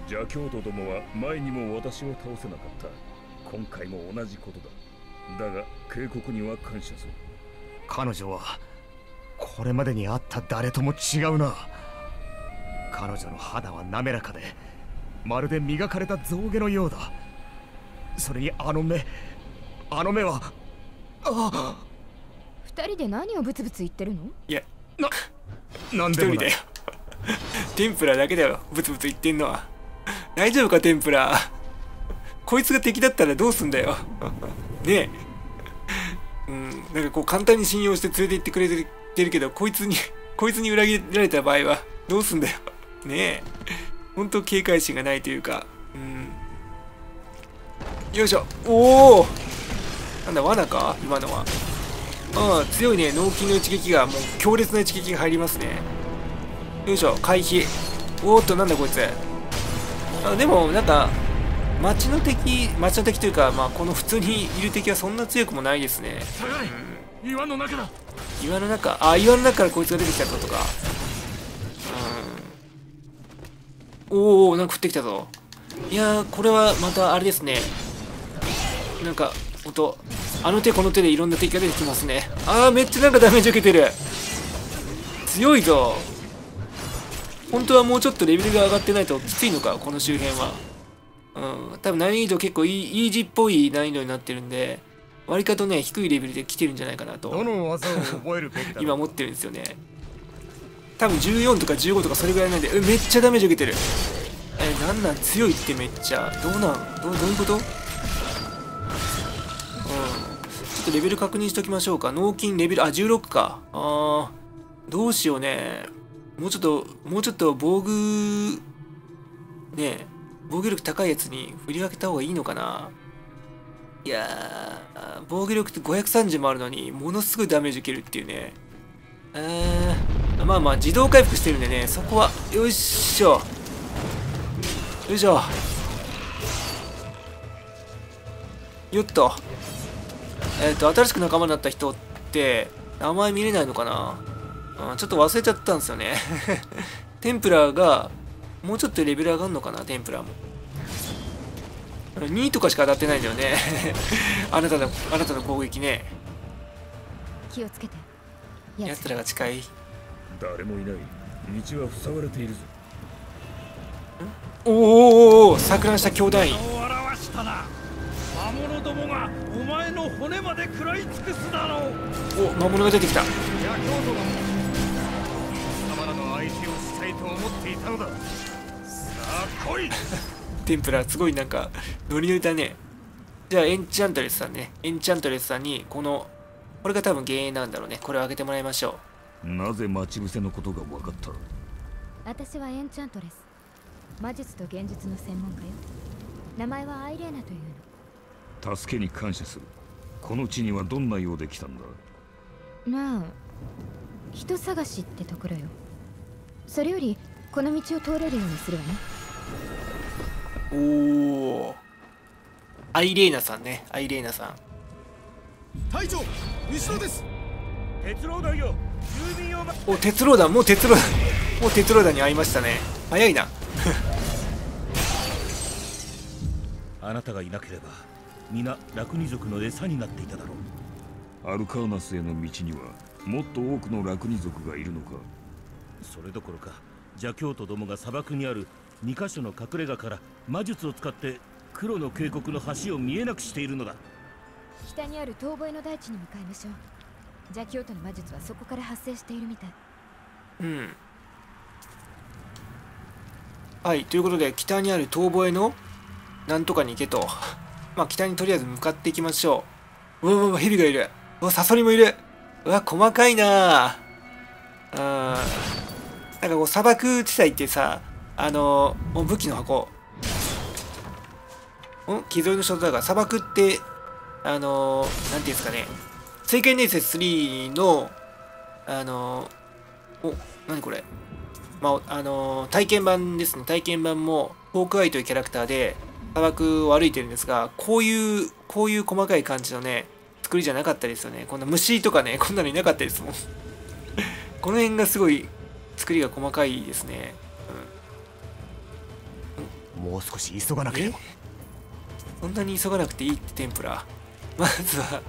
邪教徒どもは前にも私を倒せなかった。今回も同じことだ。だが警告には感謝する。彼女はこれまでに会った誰とも違うな。彼女の肌は滑らかで、まるで磨かれた象牙のようだ。それにあの目、あの目はああ、二人で何をブツブツ言ってるの？いや、な、なんでもない。天ぷらだけだよ、ブツブツ言ってんのは。大丈夫か天ぷら。こいつが敵だったらどうすんだよ。ねえ。うん、なんかこう簡単に信用して連れて行ってくれてるけど、こいつに、こいつに裏切られた場合はどうすんだよ。ねえ。ほんと警戒心がないというか。うん。よいしょ。おお。なんだ、罠か？今のは。ああ、強いね。脳筋の一撃が、もう強烈な一撃が入りますね。よいしょ、回避。おーっと、なんだこいつ。あ、でも、なんか、街の敵、街の敵というか、まあ、この普通にいる敵はそんな強くもないですね。うん、岩の中だ。岩の中、あ、岩の中からこいつが出てきたことか。うん。おお、なんか降ってきたぞ。いやー、これはまたあれですね。なんか、音。あの手この手でいろんな敵が出てきますね。ああ、めっちゃなんかダメージ受けてる。強いぞ。本当はもうちょっとレベルが上がってないときついのか、この周辺は。うん、多分難易度結構イージーっぽい難易度になってるんで、割かとね、低いレベルで来てるんじゃないかなと。どの技を覚えるべきだろう今持ってるんですよね。多分じゅうよんとかじゅうごとかそれぐらいなんで、え、めっちゃダメージ受けてる。え、なんなん強いってめっちゃ。どうなん、ど、どういうこと？ちょっとレベル確認しときましょうか。脳筋レベル、あ、じゅうろくか。あー、どうしようね。もうちょっと、もうちょっと防具、ね、防御力高いやつに振り分けた方がいいのかな。いやー、防御力ってごひゃくさんじゅうもあるのに、ものすごいダメージ受けるっていうね。えー、まあまあ、自動回復してるんでね、そこは、よいしょ。よいしょ。よっと。えっと、新しく仲間になった人って、名前見れないのかな、うん、ちょっと忘れちゃったんですよね。天ぷらが、もうちょっとレベル上がるのかな、天ぷらも。にとかしか当たってないんだよね。あなたの、あなたの攻撃ね。気をつけて。奴らが近い。誰もいない。道は塞がれているぞ。おーおーおー、錯乱した兄弟員。魔物どもがお前の骨まで食らい尽くすだろう。お、魔物が出てきた。いや、京都が貴様らの相手をしたいと思っていたのだ。さあ来い。天ぷらすごいなんかノリノリだね。じゃあエンチャントレスさんね、エンチャントレスさんにこのこれが多分原因なんだろうね。これをあげてもらいましょう。なぜ待ち伏せのことが分かった？私はエンチャントレス、魔術と現実の専門家よ。名前はアイレーナというの。助けに感謝する。この地にはどんな用で来たんだ？まあ、人探しってところよ。それより、この道を通れるようにするわね。おお。アイレーナさんね、アイレーナさん。隊長、後ろです。鉄郎団よ。郵便を。お、鉄郎団、もう鉄郎団、もう鉄郎団に会いましたね。早いな。あなたがいなければ。皆、ラクニ族の餌になっていただろう。アルカーナスへの道にはもっと多くのラクニ族がいるのか。それどころか、邪教徒どもが砂漠にあるにカ所の隠れ家から魔術を使って黒の渓谷の橋を見えなくしているのだ。北にある遠吠えの大地に向かいましょう。邪教徒の魔術はそこから発生しているみたい。うん、はい。ということで、北にある遠吠えのなんとかに行けと。まあ、北にとりあえず向かっていきましょう。うわうわうわ、蛇がいる。うわ、サソリもいる。うわ、細かいなぁ。うん。なんかこう、砂漠地帯ってさ、あのー、武器の箱。ん？既存の所だから、砂漠って、あのー、なんていうんですかね。聖剣伝説スリーの、あのー、お、なにこれ。まあ、あのー、体験版ですね。体験版も、ホークアイというキャラクターで、砂漠を歩いてるんですが、こういう、こういう細かい感じのね、作りじゃなかったですよね。こんな虫とかね、こんなのいなかったですもん。この辺がすごい、作りが細かいですね。うん、もう少し急がなくて。そんなに急がなくていいって、天ぷら。まずは。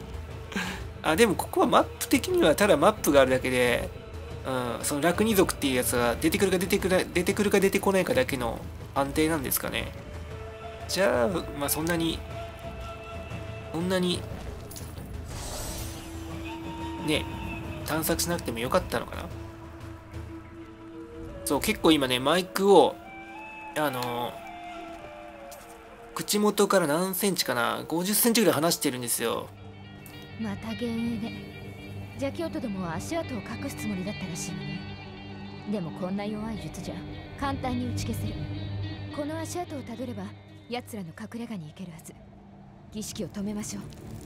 あ、でもここはマップ的には、ただマップがあるだけで、うん、そのラクニ族っていうやつが出てくるか出てくる、出てくるか出てこないかだけの判定なんですかね。じゃあ、まあそんなに、そんなに、ね、探索しなくてもよかったのかな。そう、結構今ね、マイクを、あのー、口元から何センチかな、ごじゅっセンチぐらい離してるんですよ。また幻影で邪教徒どもは足跡を隠すつもりだったらしいわね。でもこんな弱い術じゃ簡単に打ち消せる。この足跡をたどれば奴らの隠れ家に行けるはず。儀式を止めましょ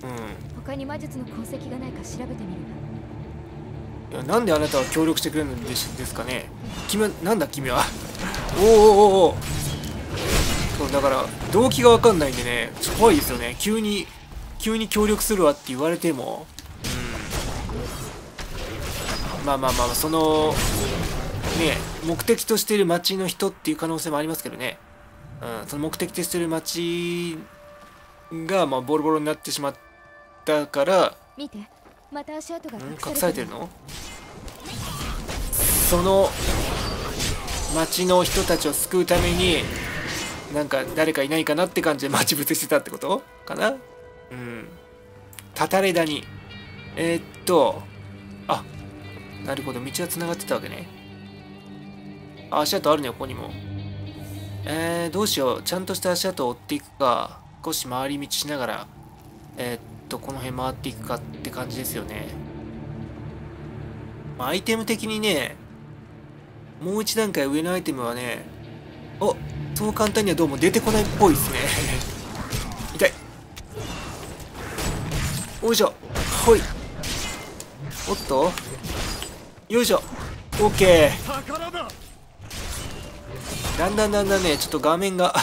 う。うん、他に魔術の痕跡がないか調べてみるわ。いや、なんであなたは協力してくれるんですかね。君、なんだ君は。おおおお。そうだから動機がわかんないんでね、怖いですよね。急に急に協力するわって言われても、うん、まあまあまあ、そのね、目的としてる町の人っていう可能性もありますけどね。うん、その目的としてる町がまあボロボロになってしまったから。見て、また足跡が隠されてるの。その町の人たちを救うためになんか誰かいないかなって感じで待ち伏せしてたってことかな。うん。たたれ谷。えー、っと、あ、なるほど、道はつながってたわけね。あ、足跡あるね、ここにも。えー、どうしよう。ちゃんとした足跡を追っていくか、少し回り道しながら、えー、っと、この辺回っていくかって感じですよね。アイテム的にね、もう一段階上のアイテムはね、お、そう簡単にはどうも出てこないっぽいですね。痛い。よいしょ。ほい。おっと。よいしょ。オッケー。だんだんだんだんね、ちょっと画面が。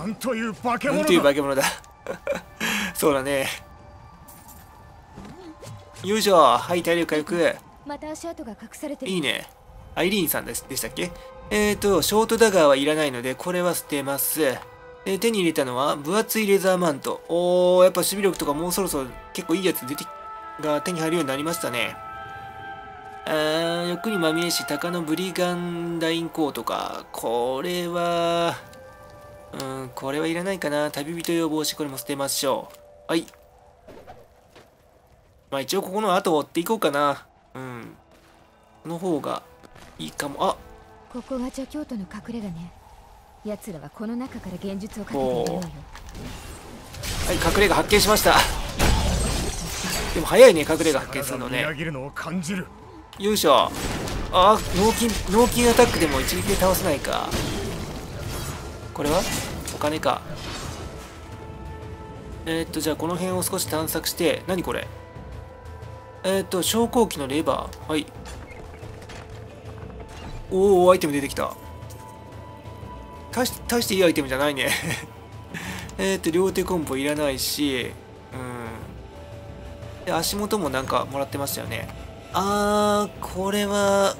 なんという化け物だ。そうだね。よいしょ。はい、体力回復。いいね。アイリーンさんでしたっけ。えーと、ショートダガーはいらないので、これは捨てます。で、手に入れたのは、分厚いレザーマント。おー、やっぱ守備力とかもうそろそろ結構いいやつ出て、が手に入るようになりましたね。あー、欲にまみれし、鷹のブリガンダインコートか。これは、うん、これはいらないかな。旅人用帽子、これも捨てましょう。はい。まあ一応ここの後を追っていこうかな。うん。この方がいいかも。あ、ここが邪教徒の隠れ家ね。奴らはこの中から現実をかけているようよ。はい、隠れ家発見しました。でも早いね、隠れ家発見するのね。よいしょ。ああ、脳筋脳筋アタックでも一撃で倒せないか。これはお金か。えー、っとじゃあこの辺を少し探索して、何これ。えー、っと昇降機のレバー。はい。おお、アイテム出てきた。大し、大していいアイテムじゃないね。えっと、両手コンボいらないし、うん。で、足元もなんかもらってましたよね。あー、これは、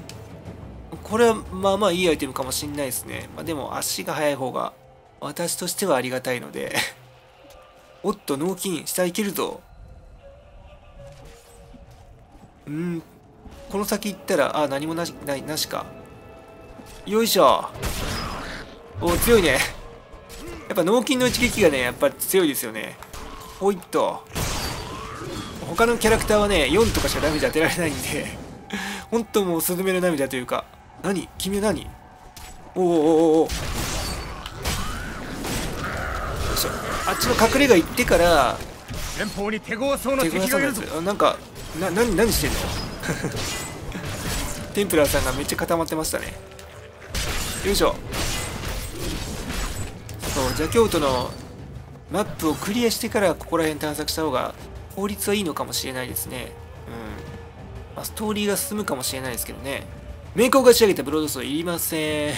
これはまあまあいいアイテムかもしんないですね。まあでも足が速い方が、私としてはありがたいので。おっと、脳筋、下行けるぞ。うん、この先行ったら、あー、何もなし、ない、なしか。よいしょ。お、強いね。やっぱ脳筋の一撃がね、やっぱ強いですよね。ほいっと。他のキャラクターはね、よんとかしかダメージ当てられないんで、ほんともうスズメの涙というか。何君は何。おおおおお。よいしょ。あっちの隠れが行ってから、前方に手強そうな敵がいるぞ。なんか、な、何、何してんのテンプラーさんがめっちゃ固まってましたね。よいしょ。そう、邪教徒のマップをクリアしてからここら辺探索した方が効率はいいのかもしれないですね。うん。まあ、ストーリーが進むかもしれないですけどね。メイクが仕上げたブロードソーいりません。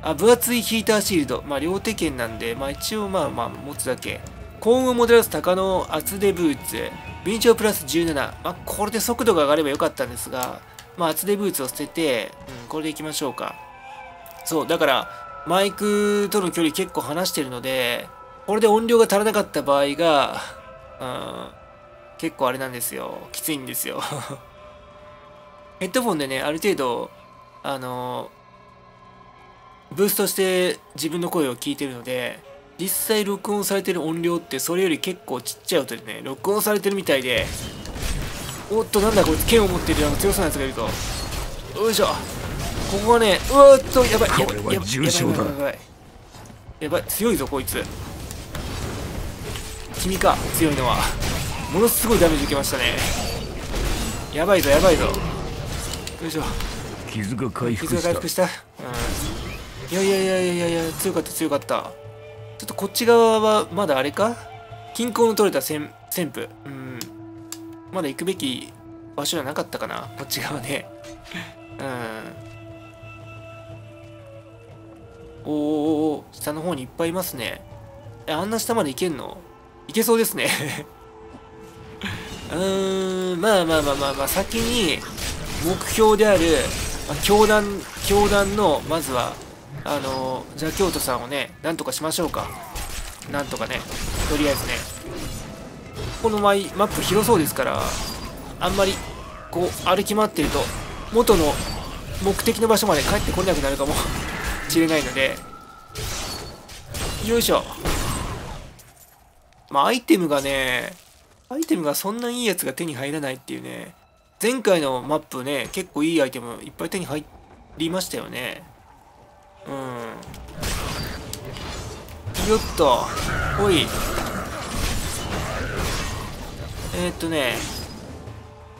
あ、分厚いヒーターシールド。まあ、両手剣なんで、まあ、一応まあまあ持つだけ。幸運をもたらす鷹の厚手ブーツ。便乗プラスじゅうなな。まあ、これで速度が上がればよかったんですが、まあ、厚手ブーツを捨てて、うん、これでいきましょうか。そう、だから、マイクとの距離結構離してるので、これで音量が足らなかった場合が、うん、結構あれなんですよ。きついんですよ。ヘッドフォンでね、ある程度、あの、ブーストして自分の声を聞いてるので、実際録音されてる音量ってそれより結構ちっちゃい音でね、録音されてるみたいで、おっと、なんだこいつ、剣を持っているような強そうなやつがいると。よいしょ、ここはね、うわっと、やばい、やばい、やばい、やばい、やばい、やばい、強いぞ、こいつ。君か、強いのは。ものすごいダメージ受けましたね。やばいぞ、やばいぞ。よいしょ。傷が回復した。傷が回復した。うん。いやいやいやいやいや、強かった、強かった。ちょっとこっち側は、まだあれか均衡の取れた旋風。うん。まだ行くべき場所じゃなかったかな、こっち側ね。うん。おーおーおー、下の方にいっぱいいますね。え、あんな下まで行けんの？行けそうですね。うーん、まあまあまあまあまあ、先に目標である、まあ、教団、教団の、まずは、あの、邪教徒さんをね、なんとかしましょうか。なんとかね、とりあえずね。このマイマップ広そうですから、あんまり、こう、歩き回ってると、元の目的の場所まで帰ってこれなくなるかもしれないので、よいしょ。まあ、アイテムがね、アイテムがそんないいやつが手に入らないっていうね。前回のマップね、結構いいアイテムいっぱい手に入りましたよね。うん。よっと、ほい。えー、っとね、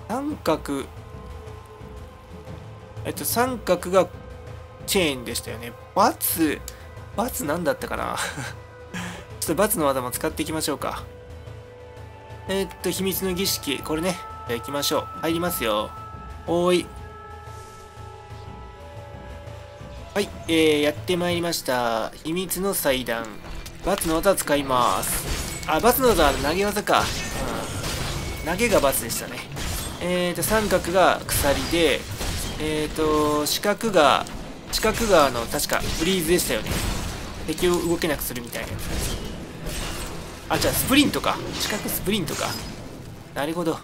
三角、えっと、三角がチェーンでしたよね。バツ、バツなんだったかな。ちょっとバツの技も使っていきましょうか。えー、っと、秘密の儀式。これね。じゃあ行きましょう。入りますよ。おーい。はい。えー、やってまいりました。秘密の祭壇。バツの技使います。あ、バツの技は投げ技か。うん。投げがバツでしたね。えー、っと、三角が鎖で、えー、っと、四角が、四角があの、確かフリーズでしたよね。敵を動けなくするみたいなやつです。あ、じゃあスプリントか。近くスプリントか。なるほど。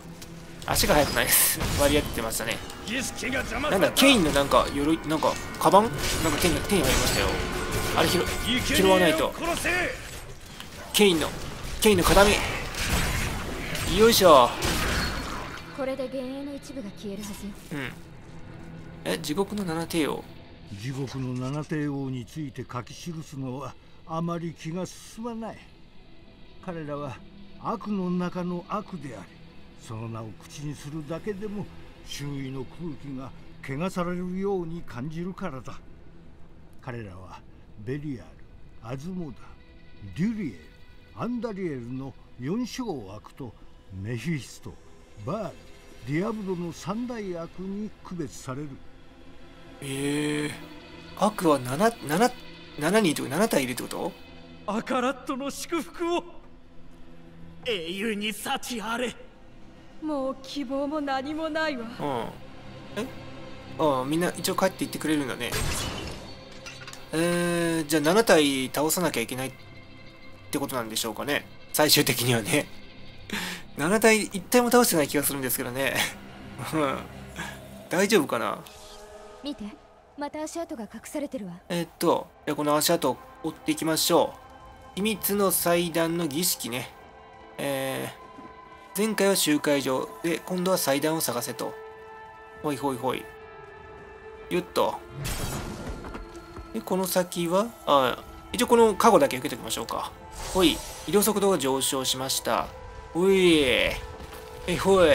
足が速くないです。割り当ててましたね。なんだ、ケインのなんか、鎧、なんか、カバンなんか手に、手に入りましたよ。あれ拾、拾わないと。ケインの、ケインの片目。よいしょ。これで幻影の一部が消えるはずよ。うん。え、地獄の七帝王。地獄の七帝王について書き記すのは、あまり気が進まない。彼らは悪の中の悪であり、その名を口にするだけでも周囲の空気が汚されるように感じるからだ。彼らはベリアル、アズモダ、デュリエル、アンダリエルのよん小悪とメヒスト、バール、ディアブロのさん大悪に区別される。えー、悪は 7, 7, 7人というかなな体いるってこと？アカラットの祝福を英雄に幸あれ。もう希望も何もないわ。うん。え？ああ、みんな一応帰っていってくれるんだね。えー、じゃあなな体倒さなきゃいけないってことなんでしょうかね。最終的にはね。なな体一体も倒してない気がするんですけどね。うん。大丈夫かな？見て、また足跡が隠されてるわ。えっと、じゃあこの足跡を追っていきましょう。秘密の祭壇の儀式ね。えー、前回は集会場で、今度は祭壇を探せと。ほいほいほい。よっと。で、この先は、あ、一応このカゴだけ受けておきましょうか。ほい。移動速度が上昇しました。ほい。え、ほい。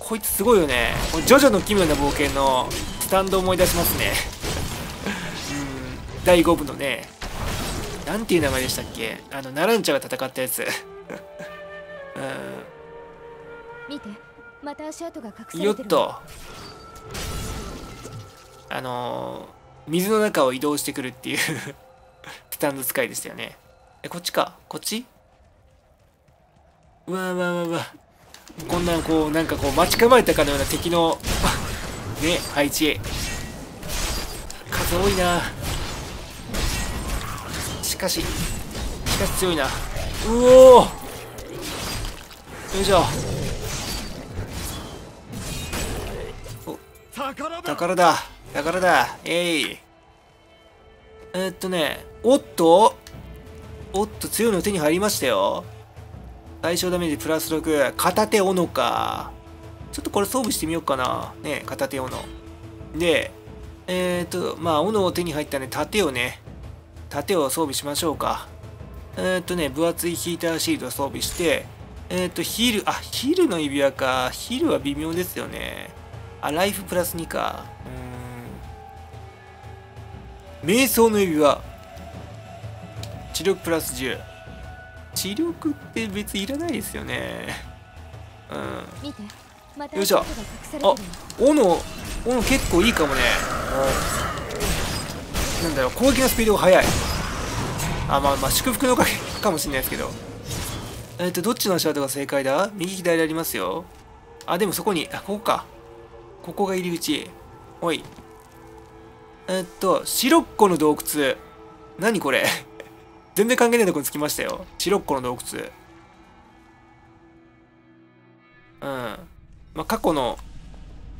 こいつすごいよね。ジョジョの奇妙な冒険のスタンドを思い出しますね。うん、だいご部のね、なんていう名前でしたっけ？あの、ナランチャが戦ったやつ。見て、また足跡が隠されてる。よっと、あのー、水の中を移動してくるっていうスタンド使いでしたよね。え、こっちか、こっち。うわーわーわーわー、こんなこうなんかこう待ち構えたかのような敵のね、配置数多いな。しかししかし強いな。うおー、よいしょ。お、宝だ、宝だ、えい。えー、っとね、おっと、おっと、強いの手に入りましたよ。対象ダメージプラスろく。片手斧か。ちょっとこれ装備してみようかな。ね、片手斧。で、えーと、まあ、斧を手に入ったね、盾をね、盾を装備しましょうか。えーとね、分厚いヒーターシールドを装備して、えーと、ヒール、あ、ヒールの指輪か。ヒールは微妙ですよね。あ、ライフプラスにか。うーん。瞑想の指輪。知力プラスじゅう。知力って別にいらないですよね。うん。見て。よいしょ。あ、斧、斧結構いいかもね。なんだろう、攻撃のスピードが速い。あ、まあまあ、祝福のおかげかもしれないですけど。えっと、どっちの足跡が正解だ？右左ありますよ。あ、でもそこに、あ、ここか。ここが入り口。おい。えっと、白っ子の洞窟。何これ？全然関係ないとこに着きましたよ。白っ子の洞窟。うん。まあ、過去の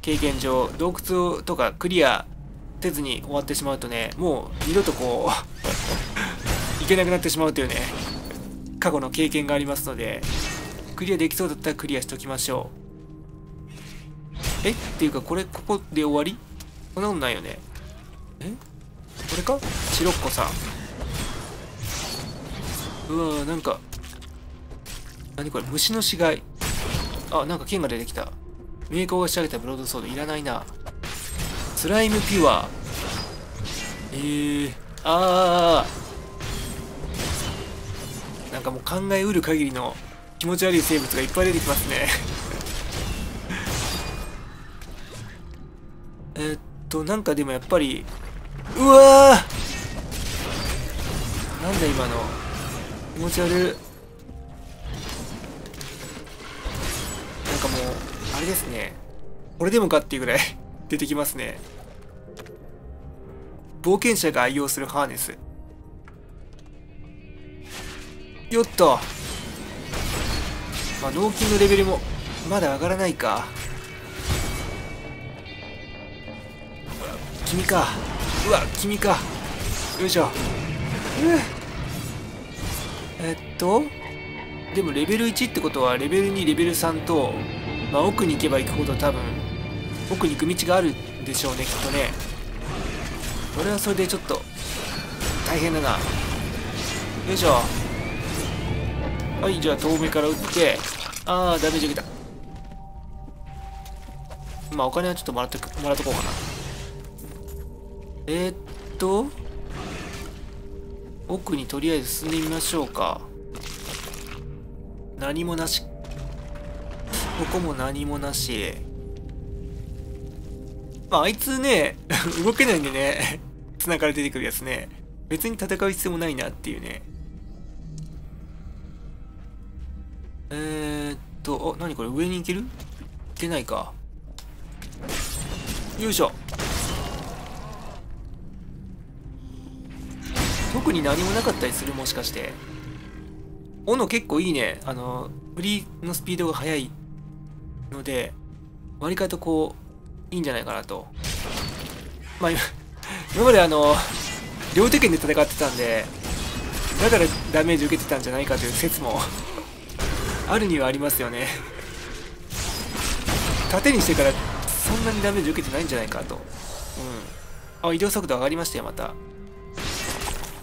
経験上、洞窟とかクリアせずに終わってしまうとね、もう二度とこう、いけなくなってしまうというね、過去の経験がありますので、クリアできそうだったらクリアしておきましょう。えっていうか、これ、ここで終わり？そんなことないよね。えこれか？白っ子さん。うわぁ、なんか、何これ、虫の死骸。あ、なんか剣が出てきた。名工が仕上げたブロードソードいらないな。スライムピュア。えー、あー。なんかもう考えうる限りの気持ち悪い生物がいっぱい出てきますね。えっと、なんかでもやっぱり、うわー！なんだ今の。気持ち悪い。なんかもうあれですね、これでもかっていうぐらい出てきますね。冒険者が愛用するハーネス。よっと、まあ脳筋のレベルもまだ上がらないか。ほら君か。うわ君か。よいしょ。えっとでもレベルいちってことはレベルにレベルさんと、まあ、奥に行けば行くほど多分奥に行く道があるんでしょうねきっとね。それはそれでちょっと大変だな。よいしょ。はい、じゃあ遠目から打って、ああダメージ受けた。まあお金はちょっともらっともらっとこうかな。えー、っと奥にとりあえず進んでみましょうか。何もなし。ここも何もなし。まあ、あいつね、動けないんでね、綱から出てくるやつね。別に戦う必要もないなっていうね。えーっと、あ、何これ上に行ける？行けないか。よいしょ。特に何もなかったりするもしかして。斧結構いいね。あの、振りのスピードが速いので、割りかとこう、いいんじゃないかなと。まあ今、今まであの、両手剣で戦ってたんで、だからダメージ受けてたんじゃないかという説も、あるにはありますよね。縦にしてから、そんなにダメージ受けてないんじゃないかと。うん。あ、移動速度上がりましたよ、また。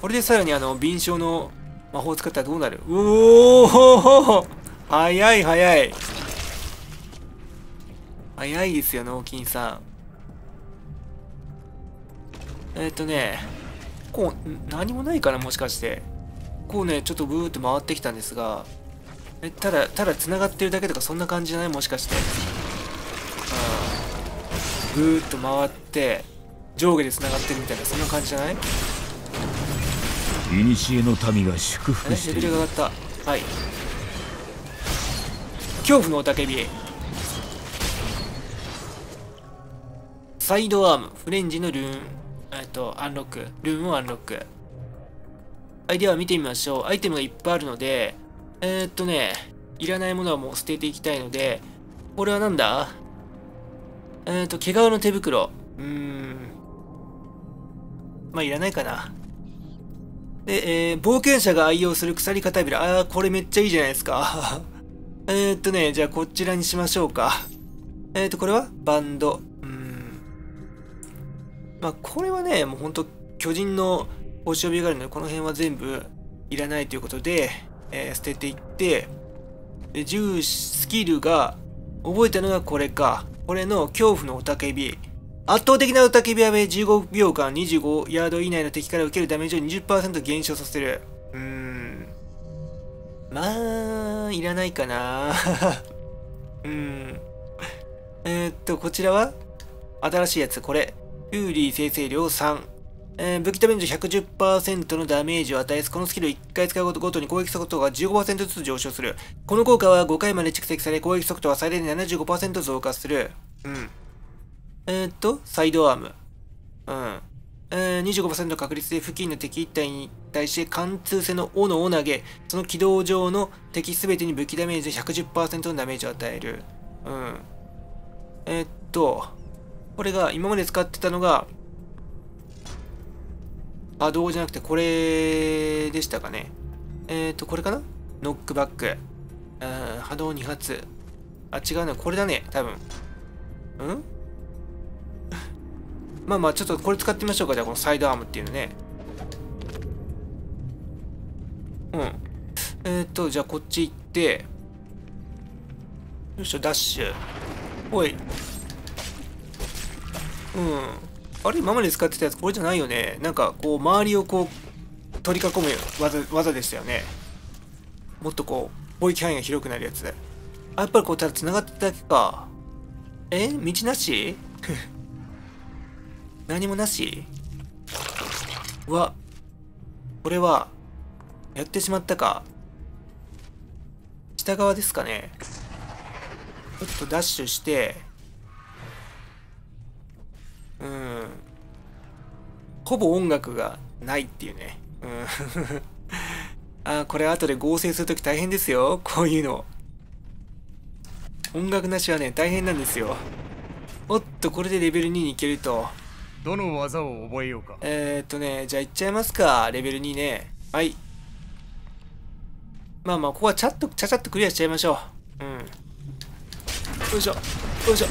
これでさらにあの、敏捷の、魔法を使ったらどうなる？うおー！早い早い。早いですよ、脳筋さん。えっとね、こう、何もないかな、もしかして。こうね、ちょっとブーって回ってきたんですが、えただ、ただ繋がってるだけとかそんな感じじゃない？もしかして。うん。ブーっと回って、上下で繋がってるみたいな、そんな感じじゃない？いにしえの民が祝福している。レベルが上がった。はい、恐怖の雄たけび。サイドアームフレンジのルーン、えっとアンロックルーンをアンロック。はい、では見てみましょう。アイテムがいっぱいあるので、えー、っとねいらないものはもう捨てていきたいので、これはなんだ、えー、っと毛皮の手袋、うーん、まあいらないかな。で、えー、冒険者が愛用する鎖片びら。あー、これめっちゃいいじゃないですか。えーっとね、じゃあこちらにしましょうか。えーっと、これはバンド。うーん。まあ、これはね、もうほんと巨人のお忍びがあるので、この辺は全部いらないということで、えー、捨てていって、で、じゅうスキルが、覚えたのがこれか。これの恐怖の雄たけび。圧倒的な雄たけびはじゅうごびょうかんにじゅうごヤード以内の敵から受けるダメージを にじゅっパーセント 減少させる。うーん。まあ、いらないかな。うーん。えー、っと、こちらは新しいやつ、これ。フューリー生成量さん。えー、武器ダメージ ひゃくじゅっパーセント のダメージを与えず、このスキルをいっかい使うごとに攻撃速度が じゅうごパーセント ずつ上昇する。この効果はごかいまで蓄積され、攻撃速度は最大で ななじゅうごパーセント 増加する。うん。えー、っと、サイドアーム。うん。えー、にじゅうごパーセント 確率で付近の敵いっ体に対して貫通性の斧を投げ、その軌道上の敵すべてに武器ダメージで ひゃくじゅっパーセント のダメージを与える。うん。えー、っと、これが今まで使ってたのが、波動じゃなくてこれでしたかね。えっと、これかな？ノックバック。うん、波動に発。あ、違うな。これだね。多分。うんまあまあ、ちょっとこれ使ってみましょうか。じゃあ、このサイドアームっていうのね。うん。えっと、じゃあ、こっち行って。よいしょ、ダッシュ。おい。うん。あれ今まで使ってたやつこれじゃないよね。なんかこう周りをこう取り囲む技、技でしたよね。もっとこう攻撃範囲が広くなるやつで。あ、やっぱりこうただ繋がってただけか。え道なし何もなしうわ。これはやってしまったか。下側ですかね。ちょっとダッシュして、うん、ほぼ音楽がないっていうね。うん、あーこれ後で合成するとき大変ですよ。こういうの。音楽なしはね、大変なんですよ。おっと、これでレベルにに行けると。どの技を覚えようか。えーっとね、じゃあ行っちゃいますか。レベルにね。はい。まあまあ、ここはちゃっと、ちゃちゃっとクリアしちゃいましょう。うん。よいしょ。よいしょ。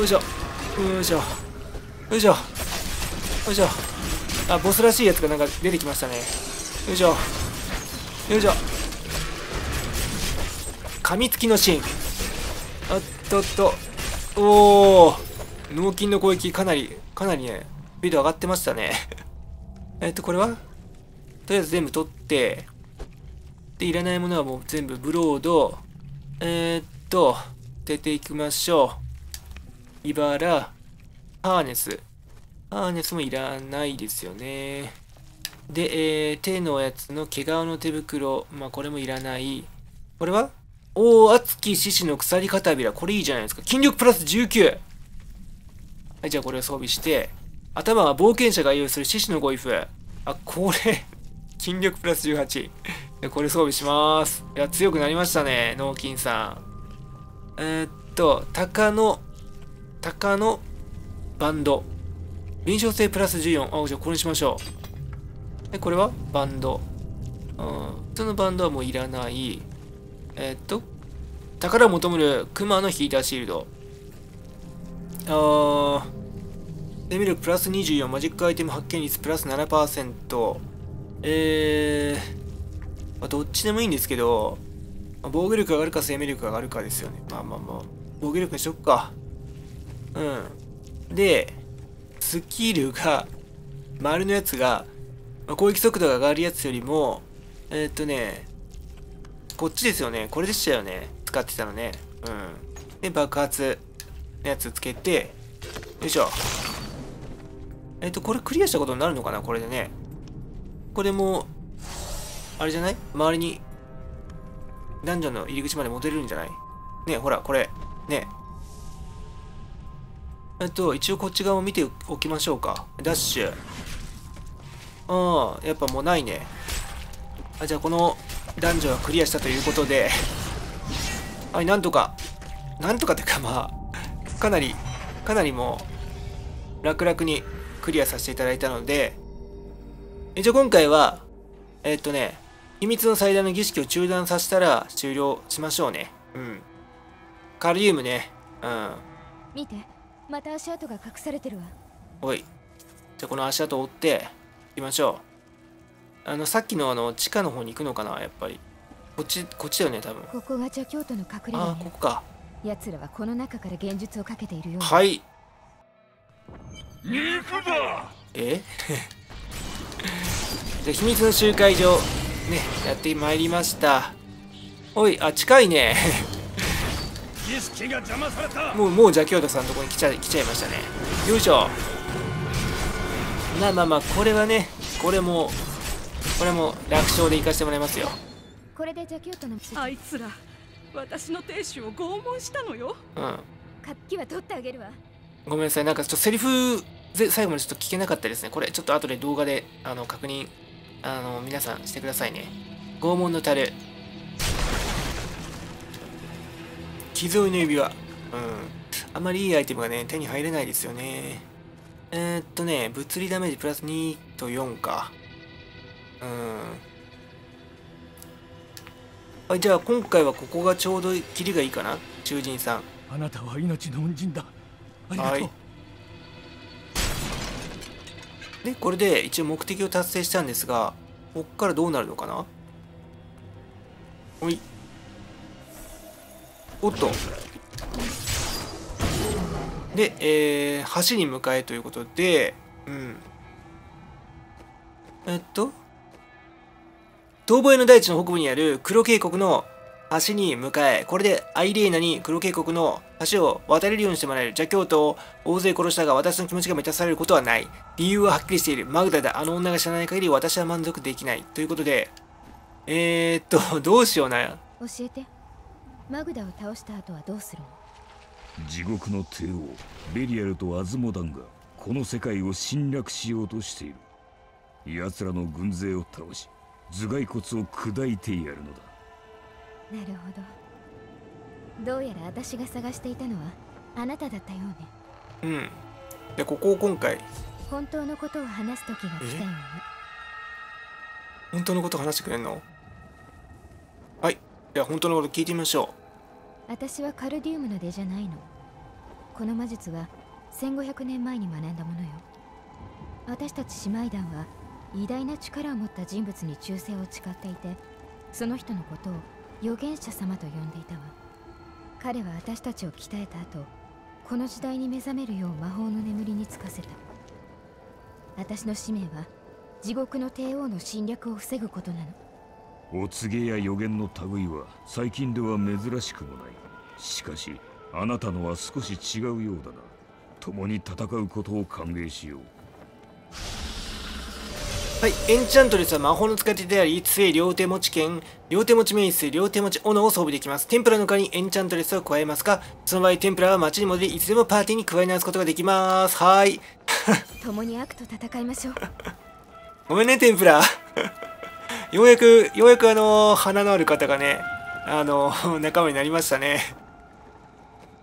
よいしょ。よいしょ。よいしょ。よいしょ。あ、ボスらしいやつがなんか出てきましたね。よいしょ。よいしょ。噛みつきのシーン。あっとっと。おお。脳筋の攻撃かなり、かなりね、ビード上がってましたね。えっと、これはとりあえず全部取って、で、いらないものはもう全部ブロード。えー、っと、出ていきましょう。茨。ハーネス。ハーネスもいらないですよね。で、えー、手のやつの毛皮の手袋。まあ、これもいらない。これはおー、熱き獅子の鎖片びら。これいいじゃないですか。筋力プラスじゅうきゅう。はい、じゃあこれを装備して。頭は冒険者が愛用する獅子のゴイフ。あ、これ。筋力プラスじゅうはち。これ装備します。いや、強くなりましたね。脳筋さん。えー、っと、鷹の、鷹の、バンド。臨床性プラスじゅうよん。あ、じゃあこれにしましょう。で、これはバンド。うん。普通のバンドはもういらない。えー、っと、宝を求める熊のヒーターシールド。あー。デミルプラスにじゅうよん。マジックアイテム発見率プラス ななパーセント。えー。まあ、どっちでもいいんですけど、まあ、防御力上がるか生命力上がるかですよね。まあまあまあ。防御力にしとくか。うん。で、スキルが、丸のやつが、攻撃速度が上がるやつよりも、えー、っとね、こっちですよね。これでしたよね。使ってたのね。うん。で、爆発のやつつけて、よいしょ。えー、っと、これクリアしたことになるのかなこれでね。これも、あれじゃない周りに、ダンジョンの入り口まで戻れるんじゃないね、ほら、これ。ね。えっと、一応こっち側を見ておきましょうか。ダッシュ。ああ、やっぱもうないね。あ、じゃあこのダンジョンはクリアしたということで。はい、なんとか。なんとかってかまあ、かなり、かなりもう、楽々にクリアさせていただいたので。一応今回は、えー、っとね、秘密の祭壇の儀式を中断させたら終了しましょうね。うん。カリウムね。うん。見て、また足跡が隠されてるわ。おい。じゃあこの足跡を追って行きましょう。あの、さっきのあの、地下の方に行くのかな、やっぱり。こっち、こっちだよね、多分。ここが邪教徒の隠れ家ね。ああ、ここか。奴らはこの中から現実をかけているようだ。はい。肉だ。え？じゃ秘密の集会場ね、やってまいりました。おい、あ、近いね。儀式が邪魔された。もうもう邪教徒さんのとこに来ちゃ、来ちゃいましたね。よいしょ。まあまあまあ、これはね、これもこれも楽勝で行かせてもらいますよ。これで邪教徒のあいつら私の亭主を拷問したのよ。うん、活気は取ってあげるわ。ごめんなさい、なんかちょっとセリフぜ最後までちょっと聞けなかったですね。これちょっと後で動画であの確認あの皆さんしてくださいね。拷問の樽、寄贈の指輪、うん、あんまりいいアイテムがね手に入れないですよね。えー、っとね、物理ダメージプラスにとよんか。うん、あ、じゃあ今回はここがちょうどキリがいいかな。囚人さん、あなたは命の恩人だ。はい。で、これで一応目的を達成したんですが、こっからどうなるのかな。おい。おっと。で、えー、橋に向かえということで、うん。えっと、遠吠えの大地の北部にある黒渓谷の橋に向かえ、これでアイレーナに黒渓谷の橋を渡れるようにしてもらえる。邪教徒を大勢殺したが私の気持ちが満たされることはない。理由ははっきりしている。マグダだ。あの女が知らない限り私は満足できない。ということで、えー、っとどうしような。教えて、マグダを倒した後はどうするの。地獄の帝王ベリアルとアズモダンがこの世界を侵略しようとしている。奴らの軍勢を倒し頭蓋骨を砕いてやるのだ。なるほど。どうやら私が探していたのはあなただったようね。うん。で、ここを今回本当のことを話す時が来たよね。本当のことを話してくれるの？はい。じゃあ本当のこと聞いてみましょう。私はカルディウムの出じゃないの。この魔術はせんごひゃくねんまえに学んだものよ。私たち姉妹団は偉大な力を持った人物に忠誠を誓っていて、その人のことを預言者様と呼んでいたわ。彼は私たちを鍛えた後、この時代に目覚めるよう魔法の眠りにつかせた。私の使命は地獄の帝王の侵略を防ぐことなの。お告げや予言の類は最近では珍しくもない。しかしあなたのは少し違うようだな。共に戦うことを歓迎しよう。はい、エンチャントレスは魔法の使い手であり、杖、両手持ち剣、両手持ち名水、両手持ち斧を装備できます。天ぷらの代わりにエンチャントレスを加えますか。その場合、天ぷらは町に戻り、いつでもパーティーに加え直すことができます。はーい。共に悪と戦いましょう。ごめんね、天ぷら。ようやく、ようやくあのー、花のある方がね、あのー、仲間になりましたね。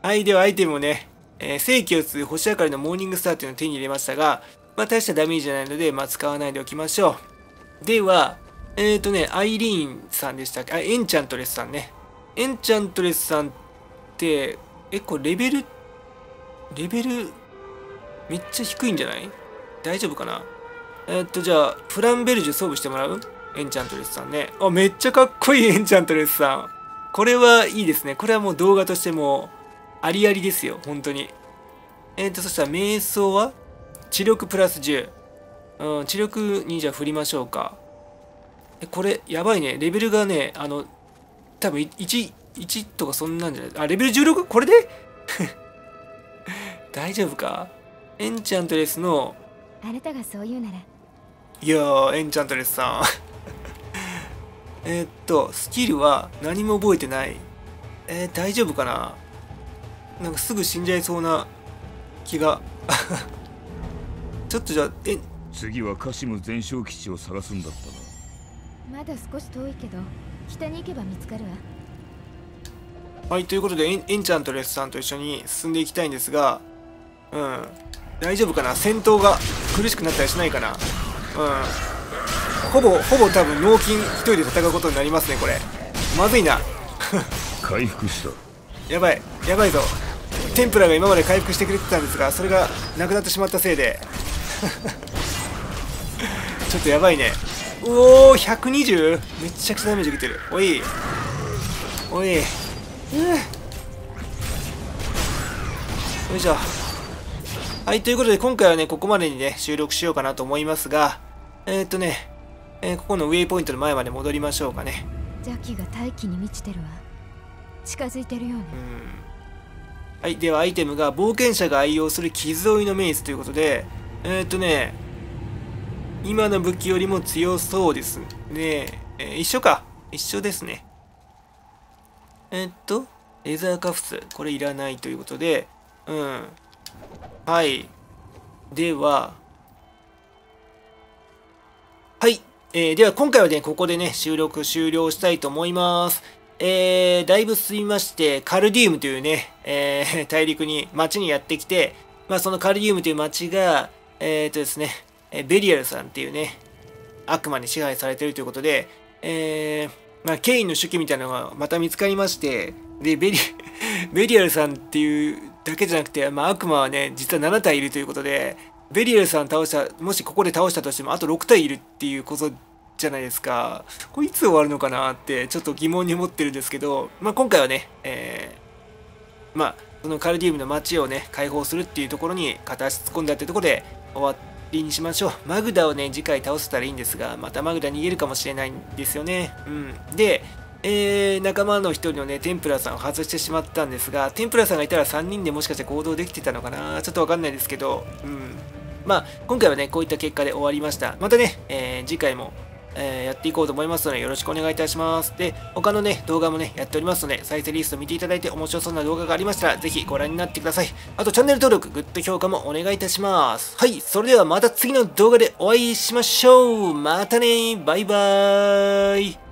はい、ではアイテムをね、えー、正気を打つ星明かりのモーニングスターというのを手に入れましたが、まあ大したダメージじゃないので、まあ、使わないでおきましょう。では、えっとね、アイリーンさんでしたっけ。あ、エンチャントレスさんね。エンチャントレスさんって、え、これレベル、レベル、めっちゃ低いんじゃない？大丈夫かな。えっと、じゃあ、フランベルジュ装備してもらう？エンチャントレスさんね。あ、めっちゃかっこいい、エンチャントレスさん。これはいいですね。これはもう動画としても、ありありですよ、本当に。えっと、そしたら、瞑想は知力プラスじゅう。うん、知力にじゃあ振りましょうか。え、これ、やばいね。レベルがね、あの、多分いち、いちとかそんなんじゃない。あ、レベル じゅうろく？ これで大丈夫か？エンチャントレスの。あなたがそう言うなら。いやー、エンチャントレスさん。えっと、スキルは何も覚えてない。えー、大丈夫かな？なんかすぐ死んじゃいそうな気が。ちょっとじゃあ、え、次はカシム全焼基地を探すんだったな。まだ少し遠いけど、北に行けば見つかるわ。はい、ということでエン、エンチャントレスさんと一緒に進んでいきたいんですが、うん、大丈夫かな。戦闘が苦しくなったりしないかな。うん、ほぼほぼ多分脳筋一人で戦うことになりますねこれ。まずいな回復した。やばいやばいぞ。テンプラが今まで回復してくれてたんですが、それがなくなってしまったせいでちょっとやばいね。おお ひゃくにじゅう? めちゃくちゃダメージ受けてる。おいおい、うよいしょ。はい、ということで今回はねここまでにね収録しようかなと思いますが、えー、っとね、えー、ここのウェイポイントの前まで戻りましょうかね。邪気が大気に満ちてるわ。近づいてるよね。うん、はい、ではアイテムが冒険者が愛用する傷追いのメイズということで、えー、っとね今の武器よりも強そうですね。えー、一緒か。一緒ですね。えー、っと、レザーカフス。これいらないということで。うん。はい。では。はい。えー、では今回はね、ここでね、収録終了したいと思います。えー、だいぶ進みまして、カルディウムというね、えー、大陸に、町にやってきて、まあそのカルディウムという町が、えー、っとですね、えベリアルさんっていうね、悪魔に支配されているということで、えー、まあ、ケインの手記みたいなのがまた見つかりまして、で、ベリ、ベリアルさんっていうだけじゃなくて、まあ、悪魔はね、実はなな体いるということで、ベリアルさん倒した、もしここで倒したとしても、あとろく体いるっていうことじゃないですか。これいつ終わるのかなって、ちょっと疑問に思ってるんですけど、まあ、今回はね、えー、まあ、そのカルディウムの街をね、解放するっていうところに片足突っ込んだってところで終わって、にしましょう。マグダをね次回倒せたらいいんですが、またマグダ逃げるかもしれないんですよね。うん、で、えー、仲間の一人のねテンプラさんを外してしまったんですが、テンプラさんがいたらさんにんでもしかして行動できてたのかな、ちょっとわかんないですけど、うん、まあ今回はねこういった結果で終わりました。またね、えー、次回も、えー、やっていこうと思いますのでよろしくお願いいたします。で他のね動画もねやっておりますので、再生リスト見ていただいて面白そうな動画がありましたらぜひご覧になってください。あとチャンネル登録グッド評価もお願いいたします。はい、それではまた次の動画でお会いしましょう。またね、バイバーイ。